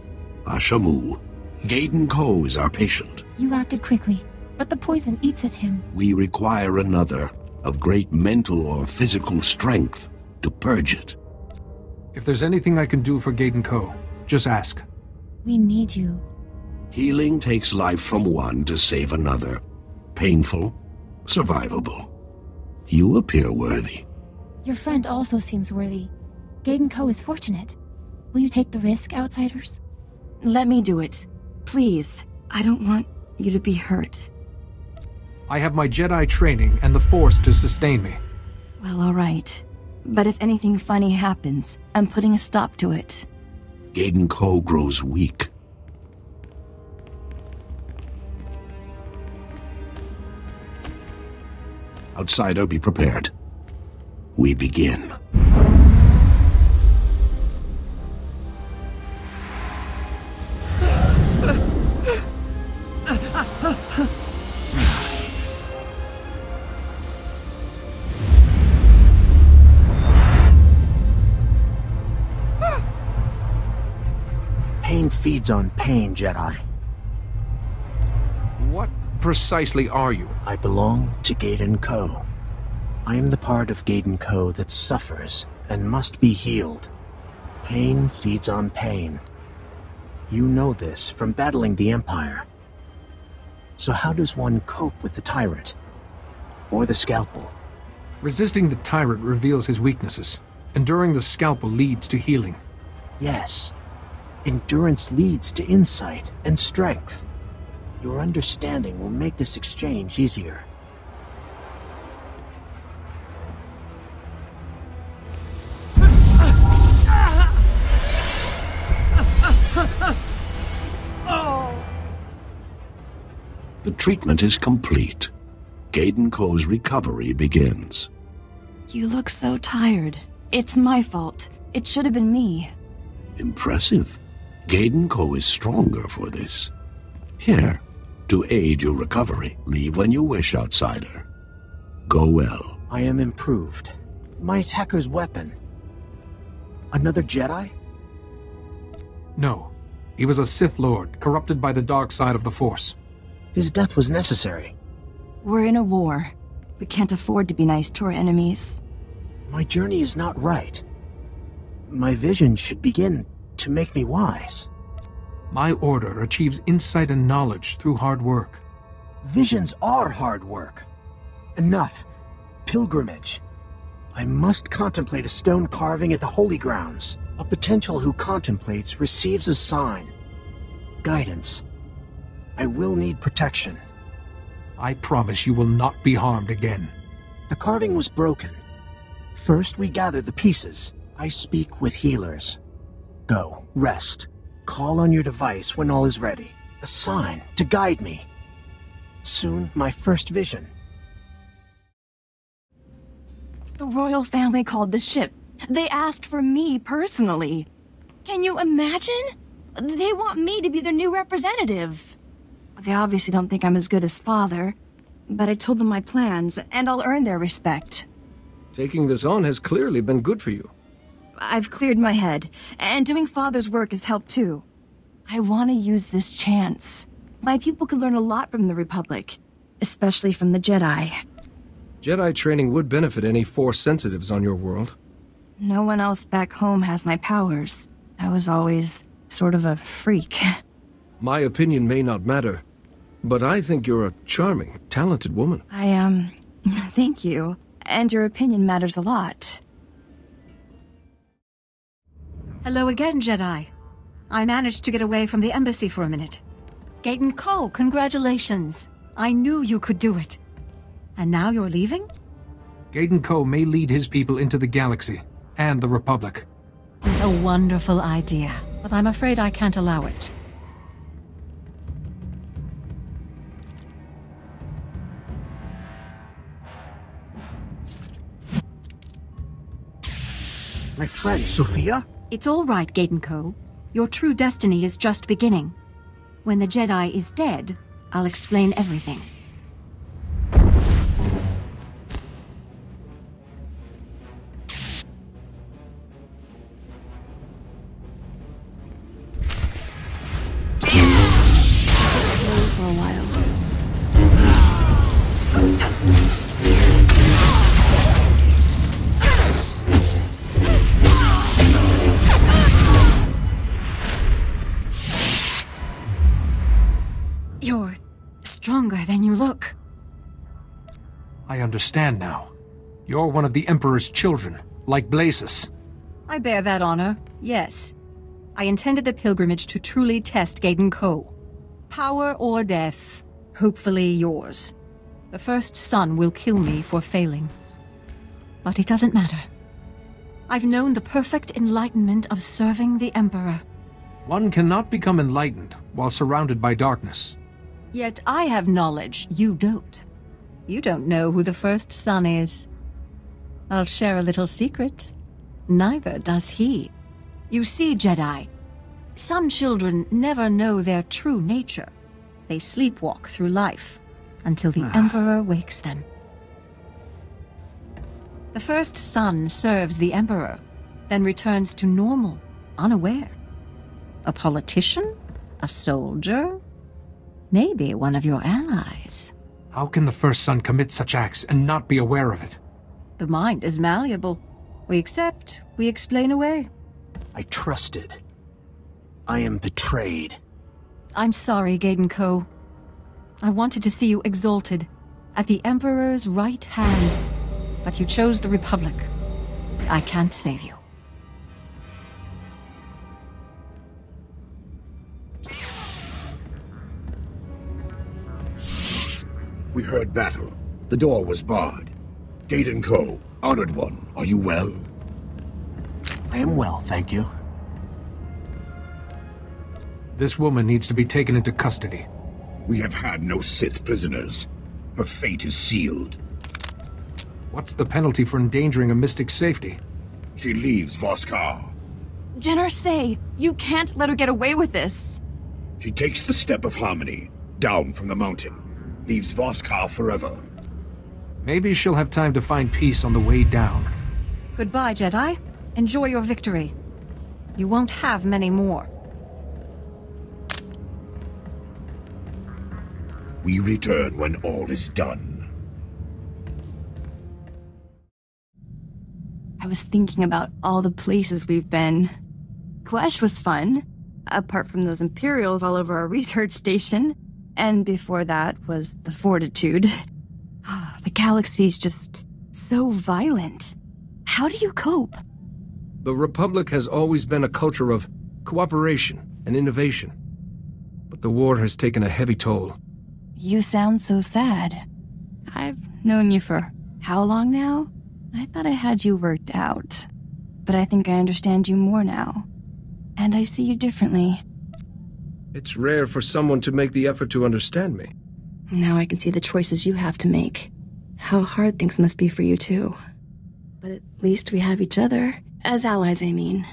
Ashamu. Gaden Ko is our patient. You acted quickly, but the poison eats at him. We require another, of great mental or physical strength, to purge it. If there's anything I can do for Gaden Ko, just ask. We need you. Healing takes life from one to save another. Painful, survivable. You appear worthy. Your friend also seems worthy. Gaden Ko is fortunate. Will you take the risk, outsiders? Let me do it. Please, I don't want you to be hurt. I have my Jedi training and the Force to sustain me. Well, all right. But if anything funny happens, I'm putting a stop to it. Gaden Ko grows weak. Outsider, be prepared. We begin. Pain feeds on pain, Jedi. What precisely are you? I belong to Gaden Ko. I am the part of Gaden Ko that suffers and must be healed. Pain feeds on pain. You know this from battling the Empire. So how does one cope with the tyrant? Or the scalpel? Resisting the tyrant reveals his weaknesses. Enduring the scalpel leads to healing. Yes. Endurance leads to insight and strength. Your understanding will make this exchange easier. The treatment is complete. Gaden Ko's recovery begins. You look so tired. It's my fault. It should have been me. Impressive. Gaden Ko is stronger for this. Here, to aid your recovery. Leave when you wish, outsider. Go well. I am improved. My attacker's weapon. Another Jedi? No. He was a Sith Lord, corrupted by the dark side of the Force. His death was necessary. We're in a war. We can't afford to be nice to our enemies. My journey is not right. My vision should begin to make me wise. My order achieves insight and knowledge through hard work. Visions are hard work. Enough. Pilgrimage. I must contemplate a stone carving at the holy grounds. A potential who contemplates receives a sign. Guidance. I will need protection. I promise you will not be harmed again. The carving was broken. First we gather the pieces. I speak with healers. Go, rest. Call on your device when all is ready. A sign to guide me. Soon, my first vision. The royal family called the ship. They asked for me personally. Can you imagine? They want me to be their new representative. They obviously don't think I'm as good as father, but I told them my plans, and I'll earn their respect. Taking this on has clearly been good for you. I've cleared my head, and doing father's work has helped too. I want to use this chance. My people could learn a lot from the Republic, especially from the Jedi. Jedi training would benefit any Force sensitives on your world. No one else back home has my powers. I was always sort of a freak. My opinion may not matter, but I think you're a charming, talented woman. I am. Thank you. And your opinion matters a lot. Hello again, Jedi. I managed to get away from the embassy for a minute. Gaden Ko, congratulations. I knew you could do it. And now you're leaving? Gaden Ko may lead his people into the galaxy and the Republic. A wonderful idea, but I'm afraid I can't allow it. My friend, Sophia? It's all right, Gaden Ko. Your true destiny is just beginning. When the Jedi is dead, I'll explain everything. I understand now. You're one of the Emperor's children, like Blaesus. I bear that honor, yes. I intended the pilgrimage to truly test Gaden Ko. Power or death, hopefully yours. The First Son will kill me for failing. But it doesn't matter. I've known the perfect enlightenment of serving the Emperor. One cannot become enlightened while surrounded by darkness. Yet I have knowledge you don't. You don't know who the First Son is. I'll share a little secret. Neither does he. You see, Jedi, some children never know their true nature. They sleepwalk through life until the Emperor wakes them. The First Son serves the Emperor, then returns to normal, unaware. A politician? A soldier? Maybe one of your allies. How can the First Son commit such acts and not be aware of it? The mind is malleable. We accept, we explain away. I trusted. I am betrayed. I'm sorry, Gaden Ko. I wanted to see you exalted, at the Emperor's right hand. But you chose the Republic. I can't save you. We heard battle. The door was barred. Gaden Ko, Honored One, are you well? I am well, thank you. This woman needs to be taken into custody. We have had no Sith prisoners. Her fate is sealed. What's the penalty for endangering a mystic's safety? She leaves Voskar. Genersei, you can't let her get away with this. She takes the step of harmony, down from the mountain. Leaves Voskar forever. Maybe she'll have time to find peace on the way down. Goodbye, Jedi. Enjoy your victory. You won't have many more. We return when all is done. I was thinking about all the places we've been. Quesh was fun, apart from those Imperials all over our research station. And before that was the Fortitude. The galaxy's just so violent. How do you cope? The Republic has always been a culture of cooperation and innovation. But the war has taken a heavy toll. You sound so sad. I've known you for how long now? I thought I had you worked out. But I think I understand you more now. And I see you differently. It's rare for someone to make the effort to understand me. Now I can see the choices you have to make. How hard things must be for you, too. But at least we have each other. As allies, I mean.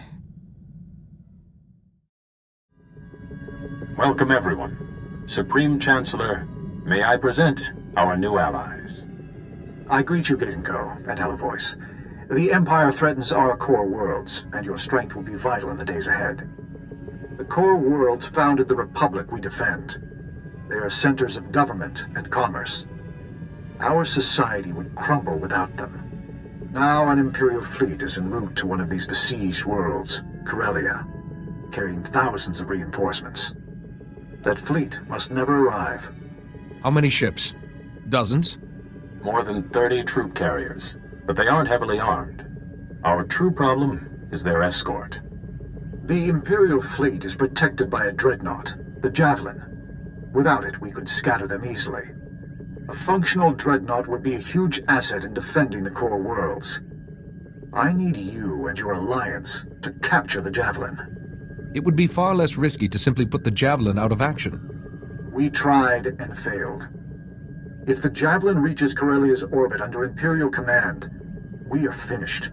Welcome, everyone. Supreme Chancellor, may I present our new allies. I greet you, Gaden Ko, and hello, Voice. The Empire threatens our core worlds, and your strength will be vital in the days ahead. The core worlds founded the Republic we defend. They are centers of government and commerce. Our society would crumble without them. Now an Imperial fleet is en route to one of these besieged worlds, Corellia, carrying thousands of reinforcements. That fleet must never arrive. How many ships? Dozens? More than 30 troop carriers, but they aren't heavily armed. Our true problem is their escort. The Imperial fleet is protected by a dreadnought, the Javelin. Without it, we could scatter them easily. A functional dreadnought would be a huge asset in defending the core worlds. I need you and your alliance to capture the Javelin. It would be far less risky to simply put the Javelin out of action. We tried and failed. If the Javelin reaches Corellia's orbit under Imperial command, we are finished.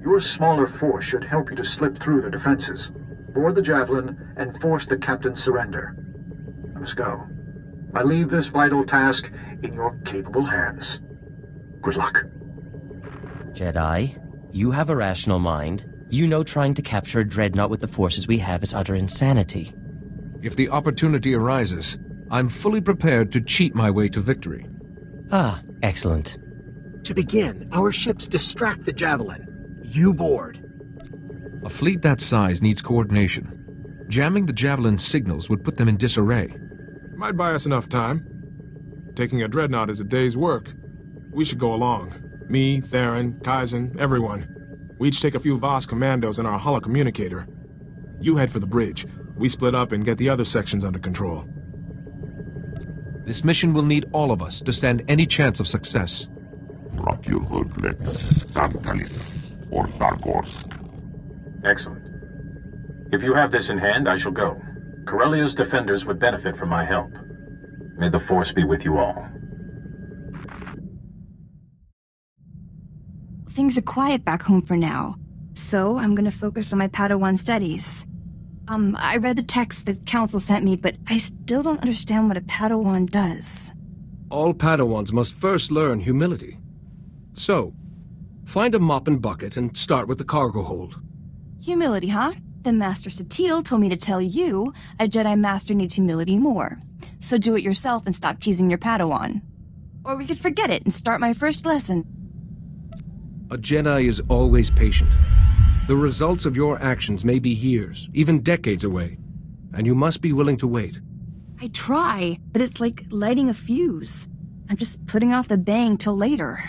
Your smaller force should help you to slip through the defenses, board the Javelin, and force the captain's surrender. I must go. I leave this vital task in your capable hands. Good luck. Jedi, you have a rational mind. You know trying to capture a dreadnought with the forces we have is utter insanity. If the opportunity arises, I'm fully prepared to cheat my way to victory. Ah, excellent. To begin, our ships distract the Javelin. You board. A fleet that size needs coordination. Jamming the Javelin's signals would put them in disarray. Might buy us enough time. Taking a dreadnought is a day's work. We should go along. Me, Theran, Kaizen, everyone. We each take a few Voss commandos and our holocommunicator. You head for the bridge. We split up and get the other sections under control. This mission will need all of us to stand any chance of success. Excellent. If you have this in hand, I shall go. Corellia's defenders would benefit from my help. May the Force be with you all. Things are quiet back home for now, so I'm gonna focus on my Padawan studies. I read the text that Council sent me, but I still don't understand what a Padawan does. All Padawans must first learn humility. So, find a mop and bucket and start with the cargo hold. Humility, huh? Then Master Satil told me to tell you a Jedi Master needs humility more. So do it yourself and stop teasing your Padawan. Or we could forget it and start my first lesson. A Jedi is always patient. The results of your actions may be years, even decades away. And you must be willing to wait. I try, but it's like lighting a fuse. I'm just putting off the bang till later.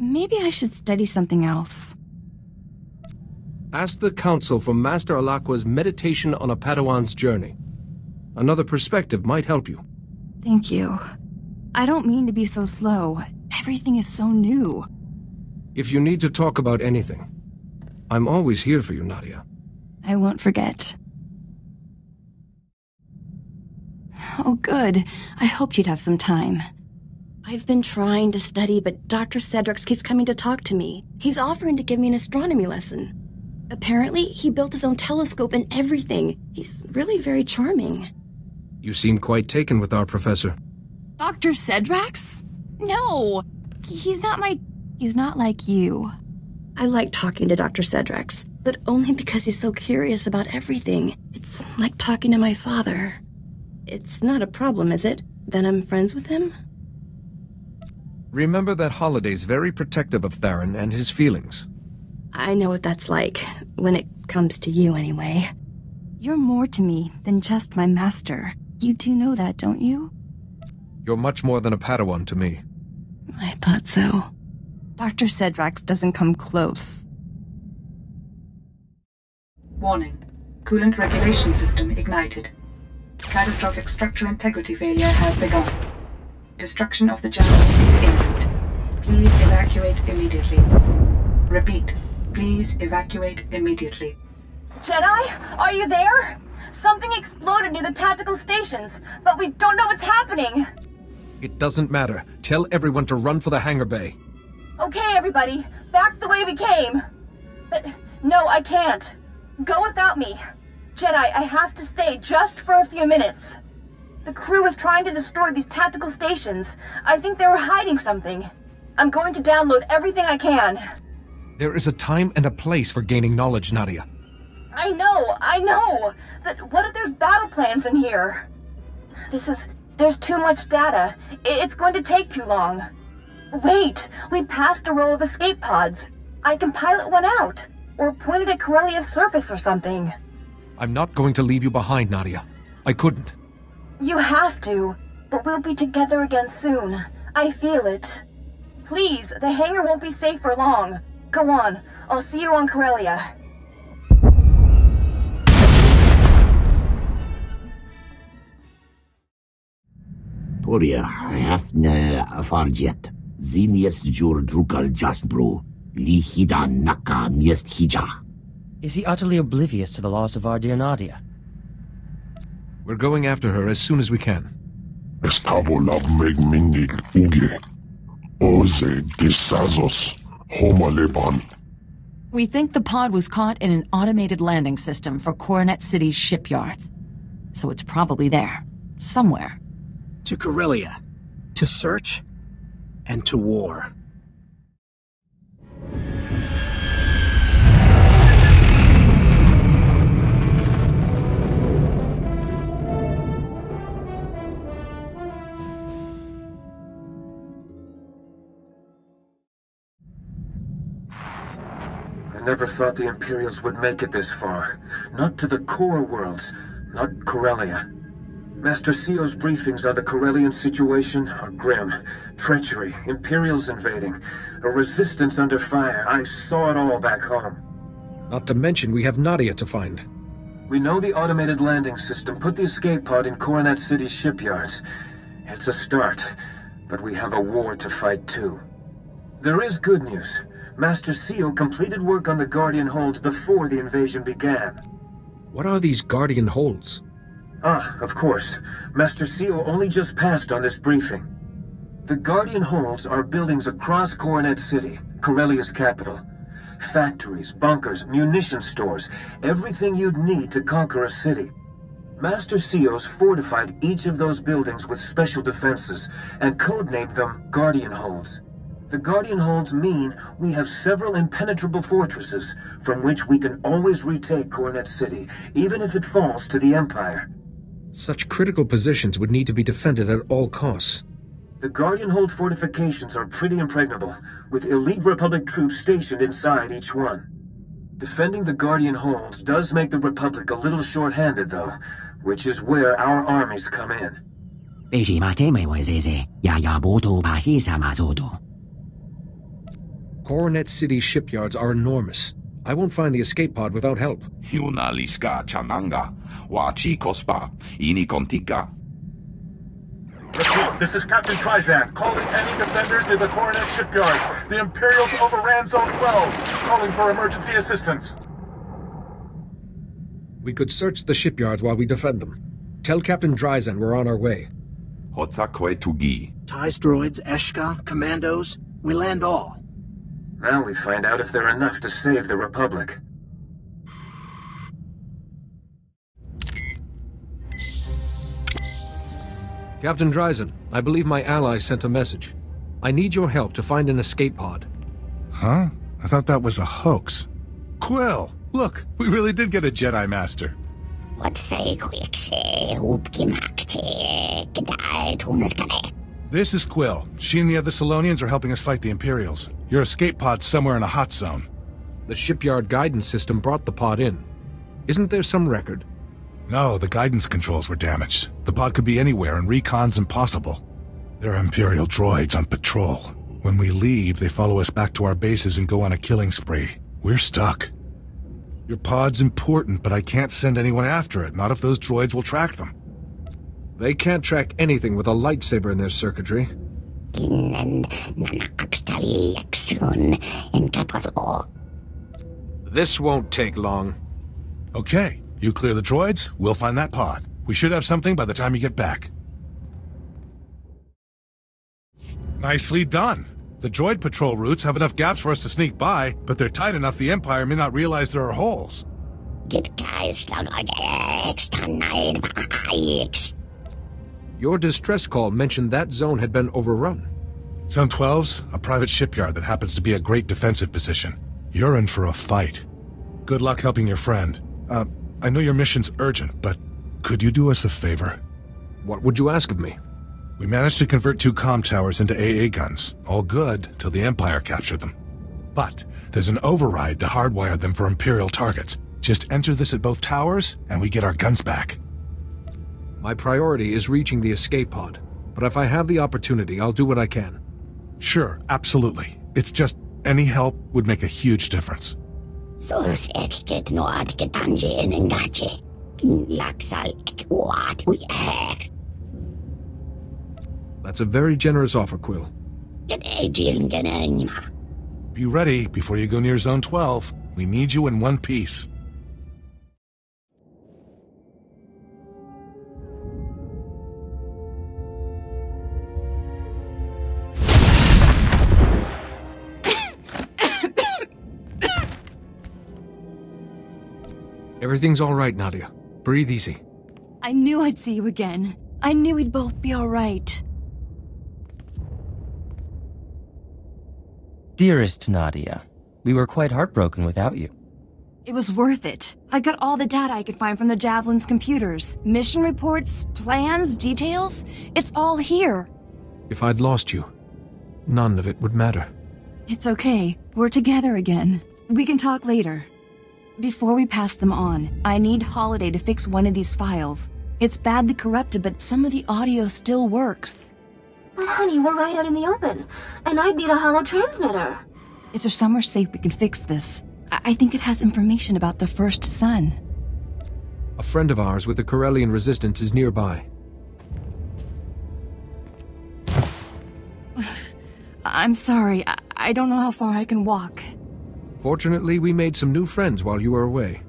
Maybe I should study something else. Ask the Council for Master Alakwa's meditation on a Padawan's journey. Another perspective might help you. Thank you. I don't mean to be so slow. Everything is so new. If you need to talk about anything, I'm always here for you, Nadia. I won't forget. Oh, good. I hoped you'd have some time. I've been trying to study, but Dr. Cedrix keeps coming to talk to me. He's offering to give me an astronomy lesson. Apparently, he built his own telescope and everything. He's really very charming. You seem quite taken with our professor. Dr. Cedrax? No! He's not like you. I like talking to Dr. Cedrax, but only because he's so curious about everything. It's like talking to my father. It's not a problem, is it, that I'm friends with him? Remember that Holiday's very protective of Theran and his feelings. I know what that's like, when it comes to you anyway. You're more to me than just my master. You do know that, don't you? You're much more than a Padawan to me. I thought so. Dr. Cedrax doesn't come close. Warning. Coolant regulation system ignited. Catastrophic structural integrity failure has begun. Destruction of the Javelin is imminent. Please evacuate immediately. Repeat. Please evacuate immediately. Jedi, are you there? Something exploded near the tactical stations, but we don't know what's happening. It doesn't matter. Tell everyone to run for the hangar bay. Okay, everybody. Back the way we came. But no, I can't. Go without me. Jedi, I have to stay just for a few minutes. The crew was trying to destroy these tactical stations. I think they were hiding something. I'm going to download everything I can. There is a time and a place for gaining knowledge, Nadia. I know! But what if there's battle plans in here? There's too much data. It's going to take too long. Wait! We passed a row of escape pods. I can pilot one out, or point it at Corellia's surface or something. I'm not going to leave you behind, Nadia. I couldn't. You have to, but we'll be together again soon. I feel it. Please, the hangar won't be safe for long. Go on, I'll see you on Corellia. Toria, Hafna Afarjet, Ziniest Jur Drukal Jasbro, Lihida Naka Miest Hija. Is he utterly oblivious to the loss of our dear Nadia? We're going after her as soon as we can. Estavo lab meg mindig uge. Oze desazos. Homaleban. We think the pod was caught in an automated landing system for Coronet City's shipyards. So it's probably there. Somewhere. To Corellia. To search. And to war. I never thought the Imperials would make it this far. Not to the core worlds, not Corellia. Master Syo's briefings on the Corellian situation are grim. Treachery, Imperials invading, a resistance under fire. I saw it all back home. Not to mention we have Nadia to find. We know the automated landing system put the escape pod in Coronet City's shipyards. It's a start, but we have a war to fight too. There is good news. Master Syo completed work on the Guardian Holds before the invasion began. What are these Guardian Holds? Ah, of course. Master Syo only just passed on this briefing. The Guardian Holds are buildings across Coronet City, Corellia's capital. Factories, bunkers, munition stores, everything you'd need to conquer a city. Master Syo's fortified each of those buildings with special defenses and codenamed them Guardian Holds. The Guardian Holds mean we have several impenetrable fortresses from which we can always retake Coronet City, even if it falls to the Empire. Such critical positions would need to be defended at all costs. The Guardian Hold fortifications are pretty impregnable, with elite Republic troops stationed inside each one. Defending the Guardian Holds does make the Republic a little short-handed, though, which is where our armies come in. Coronet City shipyards are enormous. I won't find the escape pod without help. Repeat, this is Captain Pryzan, calling any defenders near the Coronet shipyards. The Imperials overran Zone 12, calling for emergency assistance. We could search the shipyards while we defend them. Tell Captain Dryzan we're on our way. Hotzakoi Tugi. TIEs, droids, Eshka, commandos, we land all. Now we find out if they're enough to save the Republic. Captain Dryzan, I believe my ally sent a message. I need your help to find an escape pod. Huh? I thought that was a hoax. Quill, look, we really did get a Jedi Master. This is Quill. She and the other Salonians are helping us fight the Imperials. Your escape pod's somewhere in a hot zone. The shipyard guidance system brought the pod in. Isn't there some record? No, the guidance controls were damaged. The pod could be anywhere, and recon's impossible. There are Imperial droids on patrol. When we leave, they follow us back to our bases and go on a killing spree. We're stuck. Your pod's important, but I can't send anyone after it, not if those droids will track them. They can't track anything with a lightsaber in their circuitry. This won't take long. Okay, you clear the droids, we'll find that pod. We should have something by the time you get back. Nicely done. The droid patrol routes have enough gaps for us to sneak by, but they're tight enough the Empire may not realize there are holes. Your distress call mentioned that zone had been overrun. Zone 12's a private shipyard that happens to be a great defensive position. You're in for a fight. Good luck helping your friend. I know your mission's urgent, but could you do us a favor? What would you ask of me? We managed to convert 2 comm towers into AA guns. All good, till the Empire captured them. But there's an override to hardwire them for Imperial targets. Just enter this at both towers, and we get our guns back. My priority is reaching the escape pod, but if I have the opportunity, I'll do what I can. Sure, absolutely. It's just, any help would make a huge difference. Sos ekket noad ketanje enengaje. Kin laksal ek oad we ek. That's a very generous offer, Quill. Be ready before you go near Zone 12. We need you in one piece. Everything's all right, Nadia. Breathe easy. I knew I'd see you again. I knew we'd both be all right. Dearest Nadia, we were quite heartbroken without you. It was worth it. I got all the data I could find from the Javelin's computers. Mission reports, plans, details. It's all here. If I'd lost you, none of it would matter. It's okay. We're together again. We can talk later. Before we pass them on, I need Holiday to fix one of these files. It's badly corrupted, but some of the audio still works. But honey, we're right out in the open, and I'd need a holo transmitter. Is there somewhere safe we can fix this? I think it has information about the First Son. A friend of ours with the Corellian resistance is nearby. I'm sorry, I don't know how far I can walk. Fortunately, we made some new friends while you were away.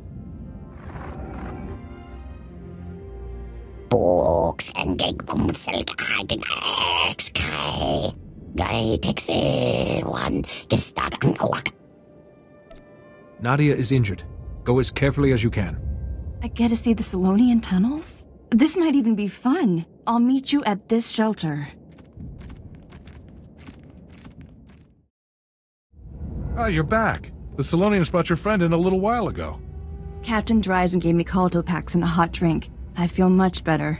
Books and Nadia is injured. Go as carefully as you can. I get to see the Salonian tunnels? This might even be fun. I'll meet you at this shelter. Ah, you're back. The Salonians brought your friend in a little while ago. Captain Dryzen gave me caldo packs and a hot drink. I feel much better.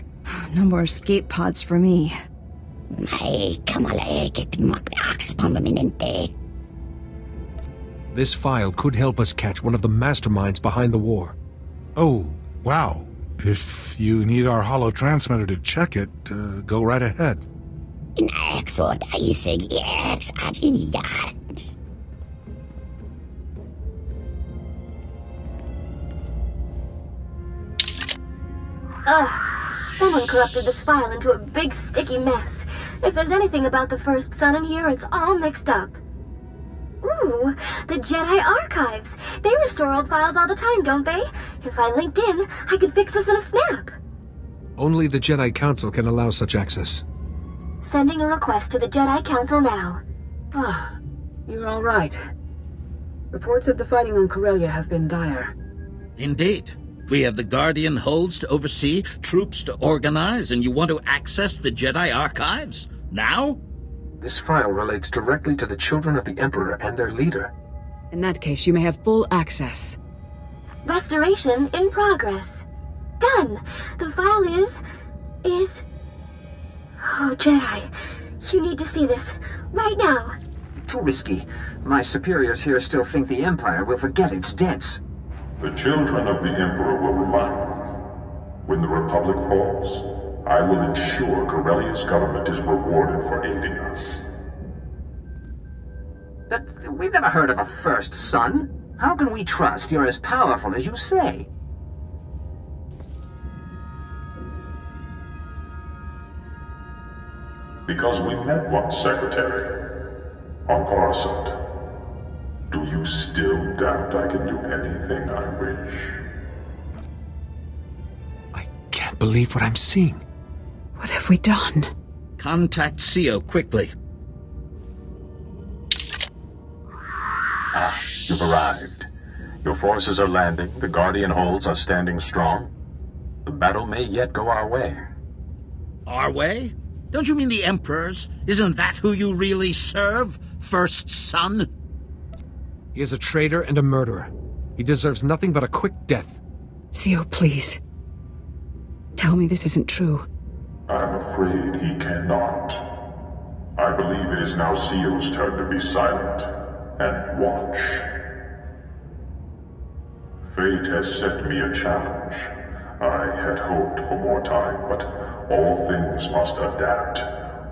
No more escape pods for me. This file could help us catch one of the masterminds behind the war. Oh, wow. If you need our holo transmitter to check it, go right ahead. Ugh, someone corrupted this file into a big sticky mess. If there's anything about the First Son in here, it's all mixed up. Ooh, the Jedi Archives. They restore old files all the time, don't they? If I linked in, I could fix this in a snap. Only the Jedi Council can allow such access. Sending a request to the Jedi Council now. Ah, you're all right. Reports of the fighting on Corellia have been dire. Indeed. We have the Guardian Holds to oversee, troops to organize, and you want to access the Jedi Archives? Now? This file relates directly to the Children of the Emperor and their leader. In that case, you may have full access. Restoration in progress. Done! The file is... Oh, Jedi, you need to see this, right now. Too risky. My superiors here still think the Empire will forget its debts. The Children of the Emperor will remind them. When the Republic falls, I will ensure Corellia's government is rewarded for aiding us. But we've never heard of a First Son. How can we trust you're as powerful as you say? Because we met once, Secretary. On Coruscant. Do you still doubt I can do anything I wish? I can't believe what I'm seeing. What have we done? Contact Syo quickly. Ah, you've arrived. Your forces are landing, the Guardian Holds are standing strong. The battle may yet go our way. Our way? Don't you mean the Emperor's? Isn't that who you really serve, First Son? He is a traitor and a murderer. He deserves nothing but a quick death. Syo, please. Tell me this isn't true. I'm afraid he cannot. I believe it is now Syo's turn to be silent and watch. Fate has set me a challenge. I had hoped for more time, but all things must adapt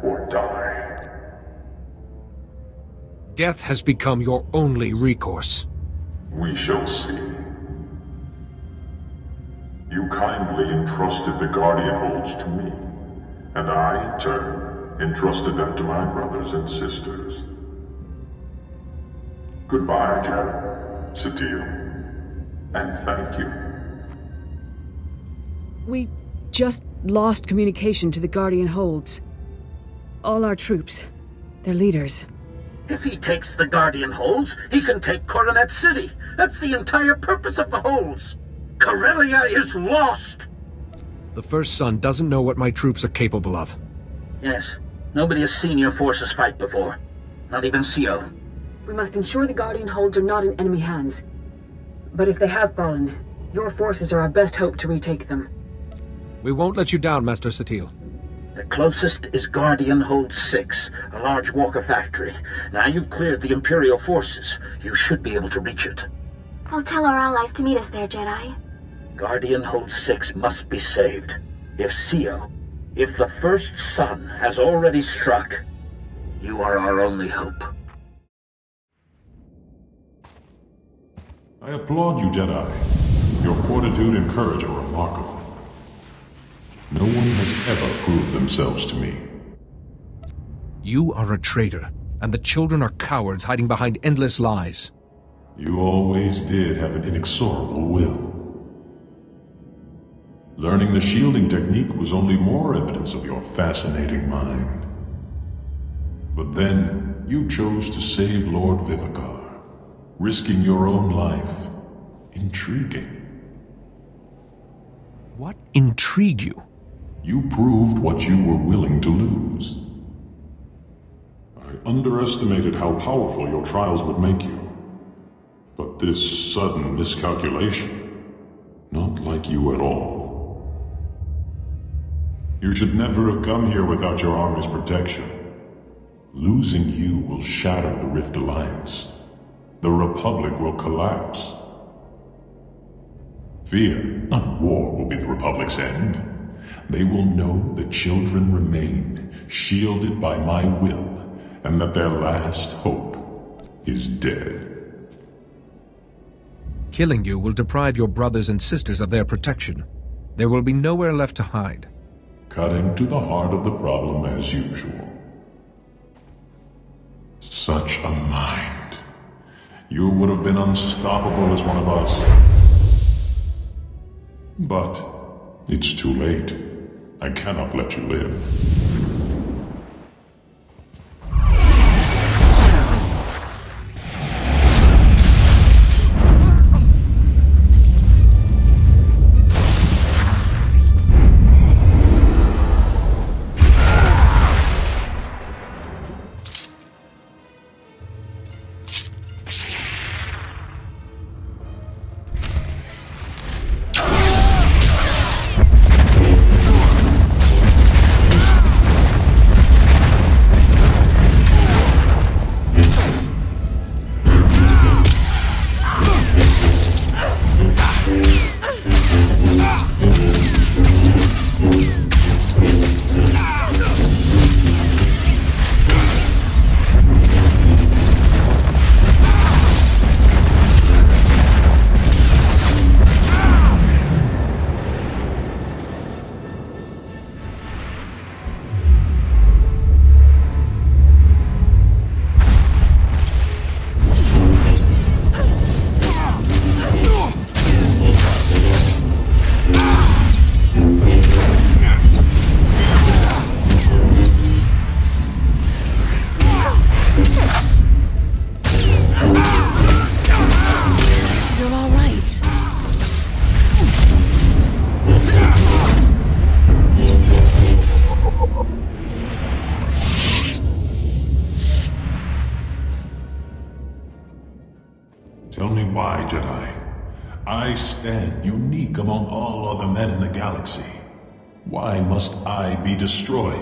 or die. Death has become your only recourse. We shall see. You kindly entrusted the Guardian Holds to me, and I, in turn, entrusted them to my brothers and sisters. Goodbye, Jedi, Satil, and thank you. We just lost communication to the Guardian Holds. All our troops, their leaders. If he takes the Guardian Holds, he can take Coronet City. That's the entire purpose of the Holds. Corellia is lost! The First Son doesn't know what my troops are capable of. Yes. Nobody has seen your forces fight before. Not even Syo. We must ensure the Guardian Holds are not in enemy hands. But if they have fallen, your forces are our best hope to retake them. We won't let you down, Master Satil. The closest is Guardian Hold 6, a large walker factory. Now you've cleared the Imperial forces. You should be able to reach it. I'll tell our allies to meet us there, Jedi. Guardian Hold 6 must be saved. If Syo, if the First Son has already struck, you are our only hope. I applaud you, Jedi. Your fortitude and courage are remarkable. No one has ever proved themselves to me. You are a traitor, and the children are cowards hiding behind endless lies. You always did have an inexorable will. Learning the shielding technique was only more evidence of your fascinating mind. But then, you chose to save Lord Vivicar, risking your own life. Intriguing. What intrigued you? You proved what you were willing to lose. I underestimated how powerful your trials would make you. But this sudden miscalculation, not like you at all. You should never have come here without your army's protection. Losing you will shatter the Rift Alliance. The Republic will collapse. Fear, not war, will be the Republic's end. They will know the children remain, shielded by my will, and that their last hope is dead. Killing you will deprive your brothers and sisters of their protection. There will be nowhere left to hide. Cutting to the heart of the problem as usual. Such a mind. You would have been unstoppable as one of us. But it's too late. I cannot let you live. My Jedi, I stand unique among all other men in the galaxy. Why must I be destroyed?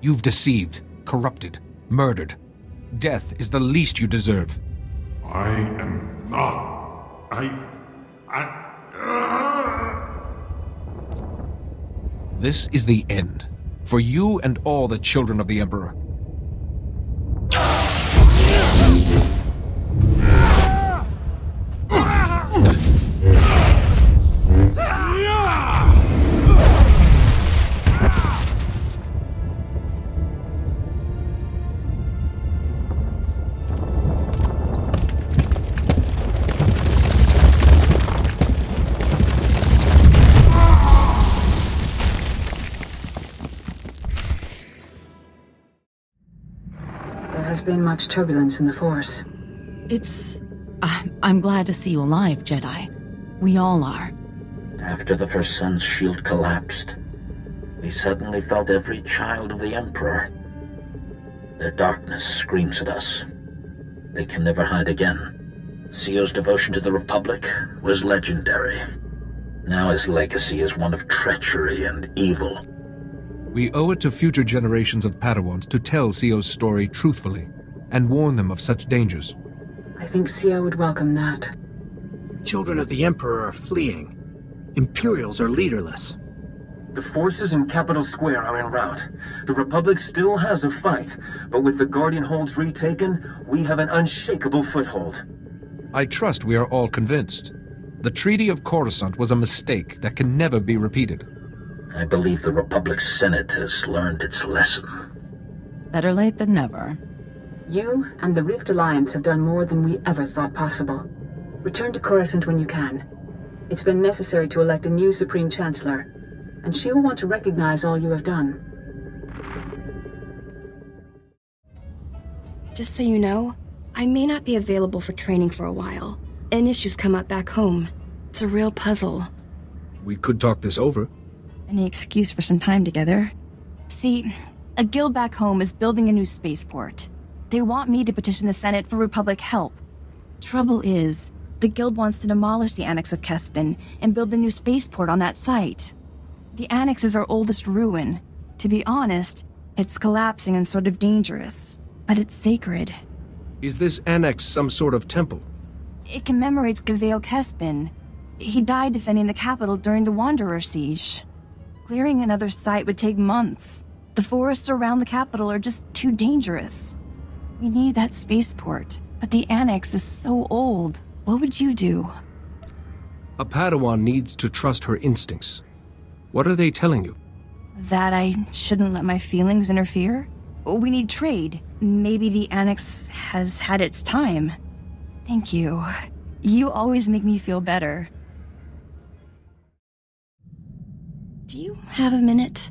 You've deceived, corrupted, murdered. Death is the least you deserve. I am not... This is the end. For you and all the children of the Emperor. There's been much turbulence in the Force. I'm glad to see you alive, Jedi. We all are. After the First Son's shield collapsed, we suddenly felt every child of the Emperor. Their darkness screams at us. They can never hide again. Syo's devotion to the Republic was legendary. Now his legacy is one of treachery and evil. We owe it to future generations of Padawans to tell Syo's story truthfully, and warn them of such dangers. I think Syo would welcome that. Children of the Emperor are fleeing. Imperials are leaderless. The forces in Capital Square are en route. The Republic still has a fight, but with the Guardian Holds retaken, we have an unshakable foothold. I trust we are all convinced. The Treaty of Coruscant was a mistake that can never be repeated. I believe the Republic's Senate has learned its lesson. Better late than never. You and the Rift Alliance have done more than we ever thought possible. Return to Coruscant when you can. It's been necessary to elect a new Supreme Chancellor, and she will want to recognize all you have done. Just so you know, I may not be available for training for a while, and issues come up back home. It's a real puzzle. We could talk this over. Any excuse for some time together? See, a guild back home is building a new spaceport. They want me to petition the Senate for Republic help. Trouble is, the guild wants to demolish the annex of Kespin and build the new spaceport on that site. The annex is our oldest ruin. To be honest, it's collapsing and sort of dangerous, but it's sacred. Is this annex some sort of temple? It commemorates Gavale Kespin. He died defending the capital during the Wanderer siege. Clearing another site would take months. The forests around the capital are just too dangerous. We need that spaceport, but the annex is so old. What would you do? A Padawan needs to trust her instincts. What are they telling you? That I shouldn't let my feelings interfere? We need trade. Maybe the annex has had its time. Thank you. You always make me feel better. Do you have a minute?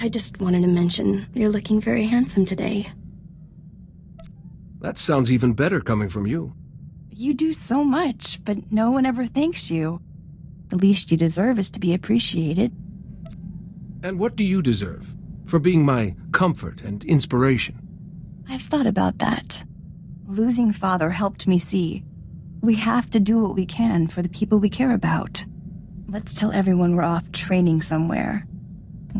I just wanted to mention, you're looking very handsome today. That sounds even better coming from you. You do so much, but no one ever thanks you. The least you deserve is to be appreciated. And what do you deserve? For being my comfort and inspiration? I've thought about that. Losing Father helped me see. We have to do what we can for the people we care about. Let's tell everyone we're off training somewhere.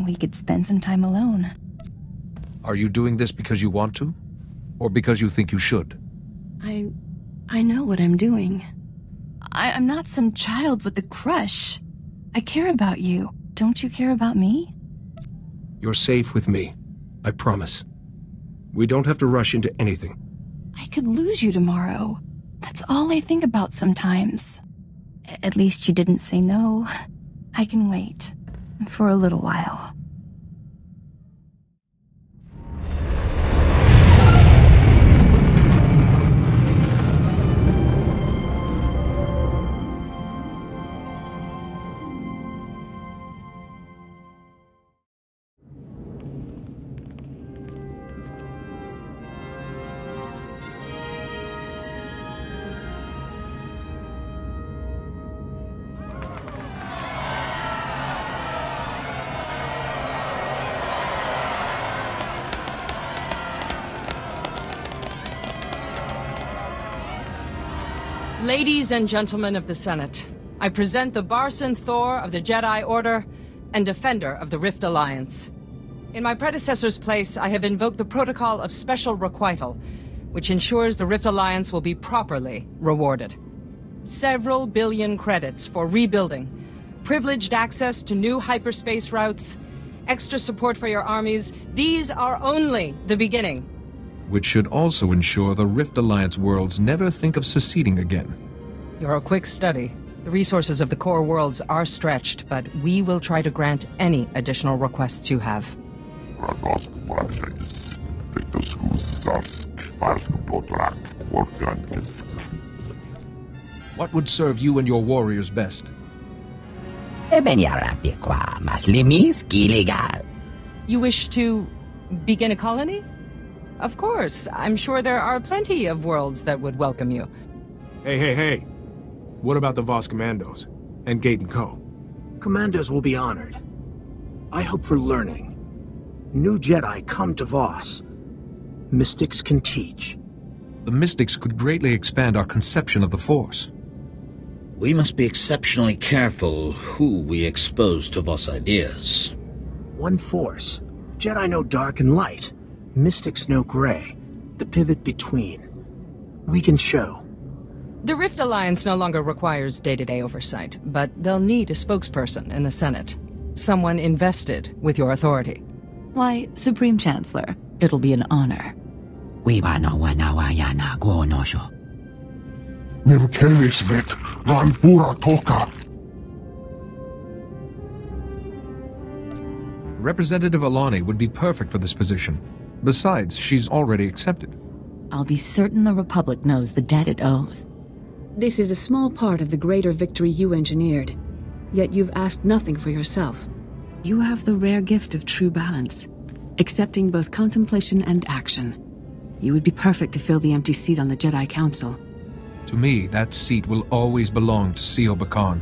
We could spend some time alone. Are you doing this because you want to? Or because you think you should? I know what I'm doing. I'm not some child with a crush. I care about you. Don't you care about me? You're safe with me. I promise. We don't have to rush into anything. I could lose you tomorrow. That's all I think about sometimes. At least you didn't say no. I can wait. For a little while. Ladies and gentlemen of the Senate, I present the Barsen'thor of the Jedi Order and Defender of the Rift Alliance. In my predecessor's place, I have invoked the protocol of special requital, which ensures the Rift Alliance will be properly rewarded. Several billion credits for rebuilding, privileged access to new hyperspace routes, extra support for your armies. These are only the beginning. Which should also ensure the Rift Alliance worlds never think of seceding again. You're a quick study. The resources of the core worlds are stretched, but we will try to grant any additional requests you have. What would serve you and your warriors best? You wish to begin a colony? Of course, I'm sure there are plenty of worlds that would welcome you. Hey. What about the Voss Commandos and Gaden Ko? Commandos will be honored. I hope for learning. New Jedi come to Voss. Mystics can teach. The Mystics could greatly expand our conception of the Force. We must be exceptionally careful who we expose to Voss ideas. One Force. Jedi know dark and light. Mystics know gray, the pivot between. We can show. The Rift Alliance no longer requires day-to-day oversight, but they'll need a spokesperson in the Senate. Someone invested with your authority. Why, Supreme Chancellor, it'll be an honor. Representative Alani would be perfect for this position. Besides, she's already accepted. I'll be certain the Republic knows the debt it owes. This is a small part of the greater victory you engineered, yet you've asked nothing for yourself. You have the rare gift of true balance, accepting both contemplation and action. You would be perfect to fill the empty seat on the Jedi Council. To me, that seat will always belong to Syo Bakan.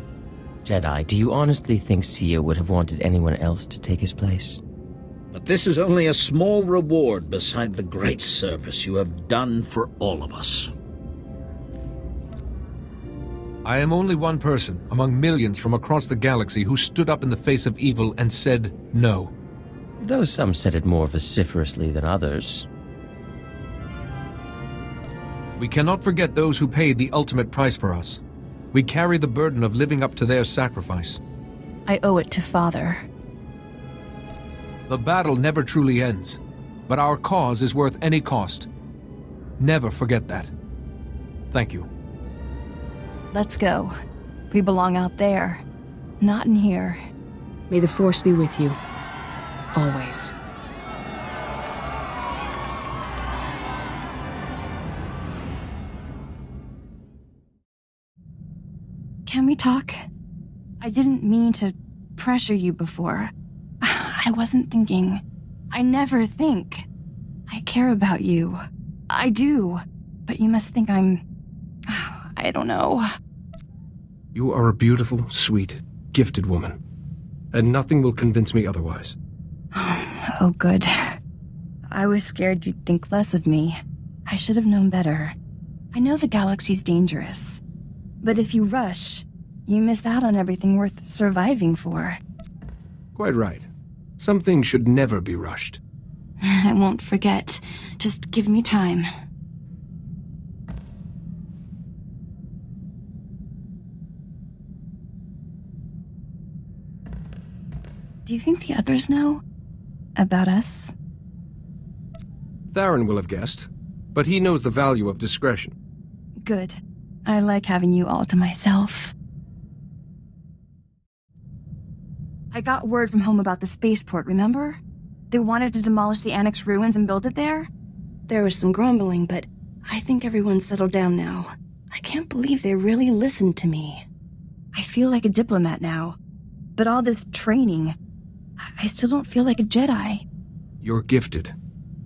Jedi, do you honestly think Syo would have wanted anyone else to take his place? But this is only a small reward beside the great service you have done for all of us. I am only one person among millions from across the galaxy who stood up in the face of evil and said no. Though some said it more vociferously than others. We cannot forget those who paid the ultimate price for us. We carry the burden of living up to their sacrifice. I owe it to Father. The battle never truly ends, but our cause is worth any cost. Never forget that. Thank you. Let's go. We belong out there, not in here. May the Force be with you. Always. Can we talk? I didn't mean to pressure you before. I wasn't thinking. I never think. I care about you. I do. But you must think I'm... I don't know. You are a beautiful, sweet, gifted woman. And nothing will convince me otherwise. Oh, good. I was scared you'd think less of me. I should have known better. I know the galaxy's dangerous. But if you rush, you miss out on everything worth surviving for. Quite right. Some things should never be rushed. I won't forget. Just give me time. Do you think the others know about us? Theran will have guessed, but he knows the value of discretion. Good. I like having you all to myself. I got word from home about the spaceport, remember? They wanted to demolish the annex ruins and build it there? There was some grumbling, but I think everyone's settled down now. I can't believe they really listened to me. I feel like a diplomat now, but all this training, I still don't feel like a Jedi. You're gifted,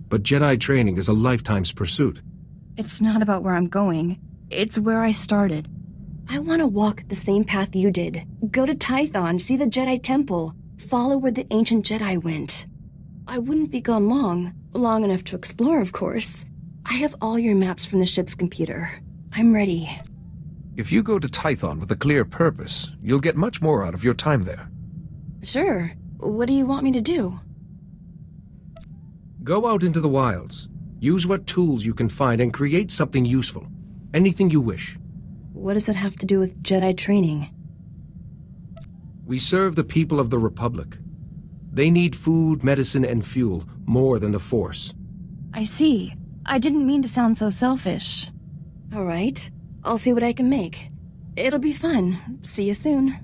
but Jedi training is a lifetime's pursuit. It's not about where I'm going, it's where I started. I want to walk the same path you did. Go to Tython, see the Jedi Temple, follow where the ancient Jedi went. I wouldn't be gone long enough to explore, of course. I have all your maps from the ship's computer. I'm ready. If you go to Tython with a clear purpose, you'll get much more out of your time there. Sure. What do you want me to do? Go out into the wilds. Use what tools you can find and create something useful. Anything you wish. What does that have to do with Jedi training? We serve the people of the Republic. They need food, medicine, and fuel more than the Force. I see. I didn't mean to sound so selfish. All right. I'll see what I can make. It'll be fun. See you soon.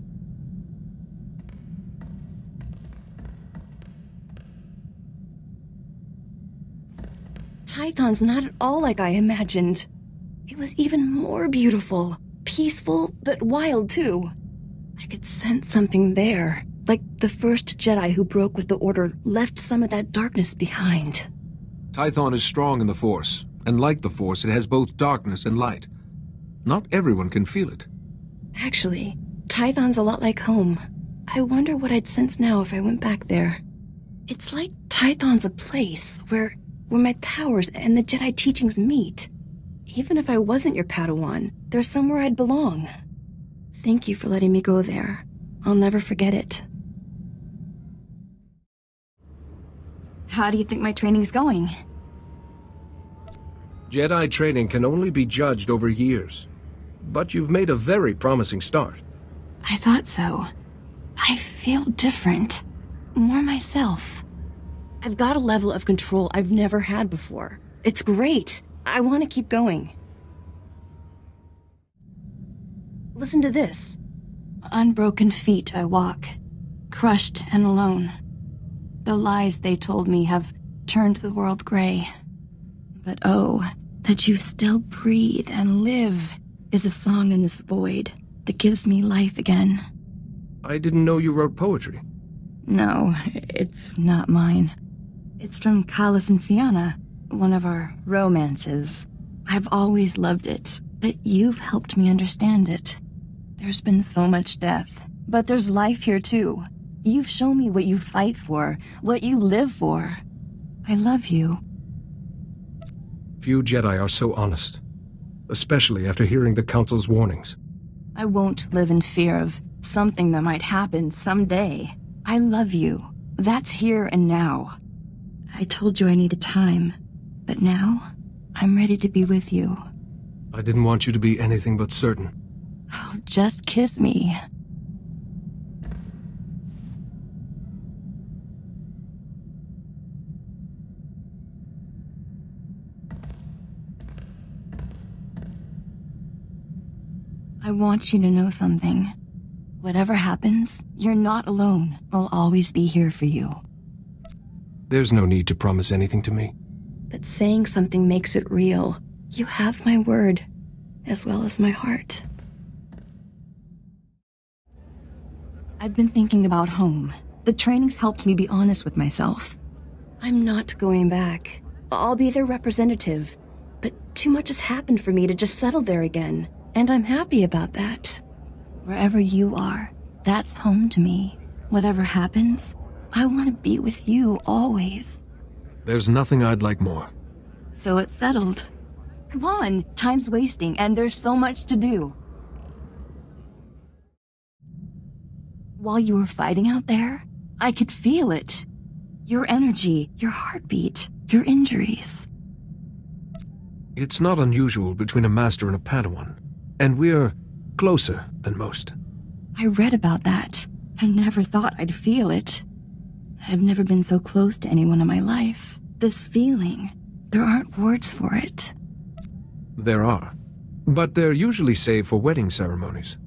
Tython's not at all like I imagined. It was even more beautiful, peaceful, but wild too. I could sense something there, like the first Jedi who broke with the Order left some of that darkness behind. Tython is strong in the Force, and like the Force, it has both darkness and light. Not everyone can feel it. Actually, Tython's a lot like home. I wonder what I'd sense now if I went back there. It's like Tython's a place where my powers and the Jedi teachings meet. Even if I wasn't your Padawan, there's somewhere I'd belong. Thank you for letting me go there. I'll never forget it. How do you think my training's going? Jedi training can only be judged over years, but you've made a very promising start. I thought so. I feel different. More myself. I've got a level of control I've never had before. It's great. I want to keep going. Listen to this. Unbroken feet I walk, crushed and alone. The lies they told me have turned the world gray. But oh, that you still breathe and live is a song in this void that gives me life again. I didn't know you wrote poetry. No, it's not mine. It's from Kallus and Fianna, one of our romances. I've always loved it, but you've helped me understand it. There's been so much death, but there's life here too. You've shown me what you fight for, what you live for. I love you. Few Jedi are so honest, especially after hearing the Council's warnings. I won't live in fear of something that might happen someday. I love you. That's here and now. I told you I needed time, but now I'm ready to be with you. I didn't want you to be anything but certain. Oh, just kiss me. I want you to know something. Whatever happens, you're not alone. I'll always be here for you. There's no need to promise anything to me. But saying something makes it real. You have my word, as well as my heart. I've been thinking about home. The training's helped me be honest with myself. I'm not going back. I'll be their representative. But too much has happened for me to just settle there again. And I'm happy about that. Wherever you are, that's home to me. Whatever happens, I want to be with you always. There's nothing I'd like more. So it's settled. Come on, time's wasting and there's so much to do. While you were fighting out there, I could feel it. Your energy, your heartbeat, your injuries. It's not unusual between a master and a Padawan. And we're closer than most. I read about that. I never thought I'd feel it. I've never been so close to anyone in my life. This feeling, there aren't words for it. There are. But they're usually saved for wedding ceremonies.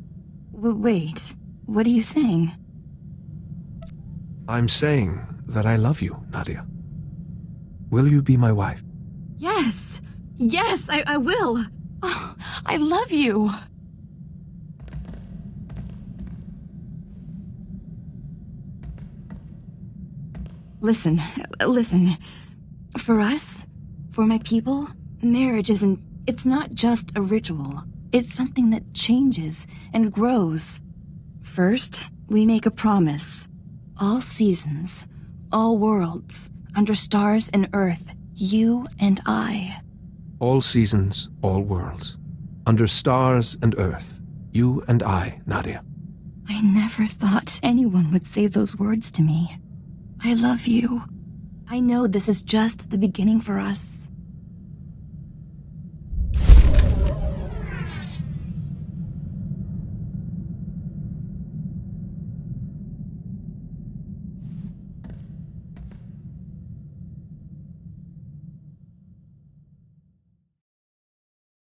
Wait, what are you saying? I'm saying that I love you, Nadia. Will you be my wife? Yes! Yes, I will! Oh, I love you! Listen. For us, for my people, marriage isn't... It's not just a ritual. It's something that changes and grows. First, we make a promise. All seasons, all worlds, under stars and earth, you and I. All seasons, all worlds. under stars and earth. You and I, Nadia. I never thought anyone would say those words to me. I love you. I know this is just the beginning for us.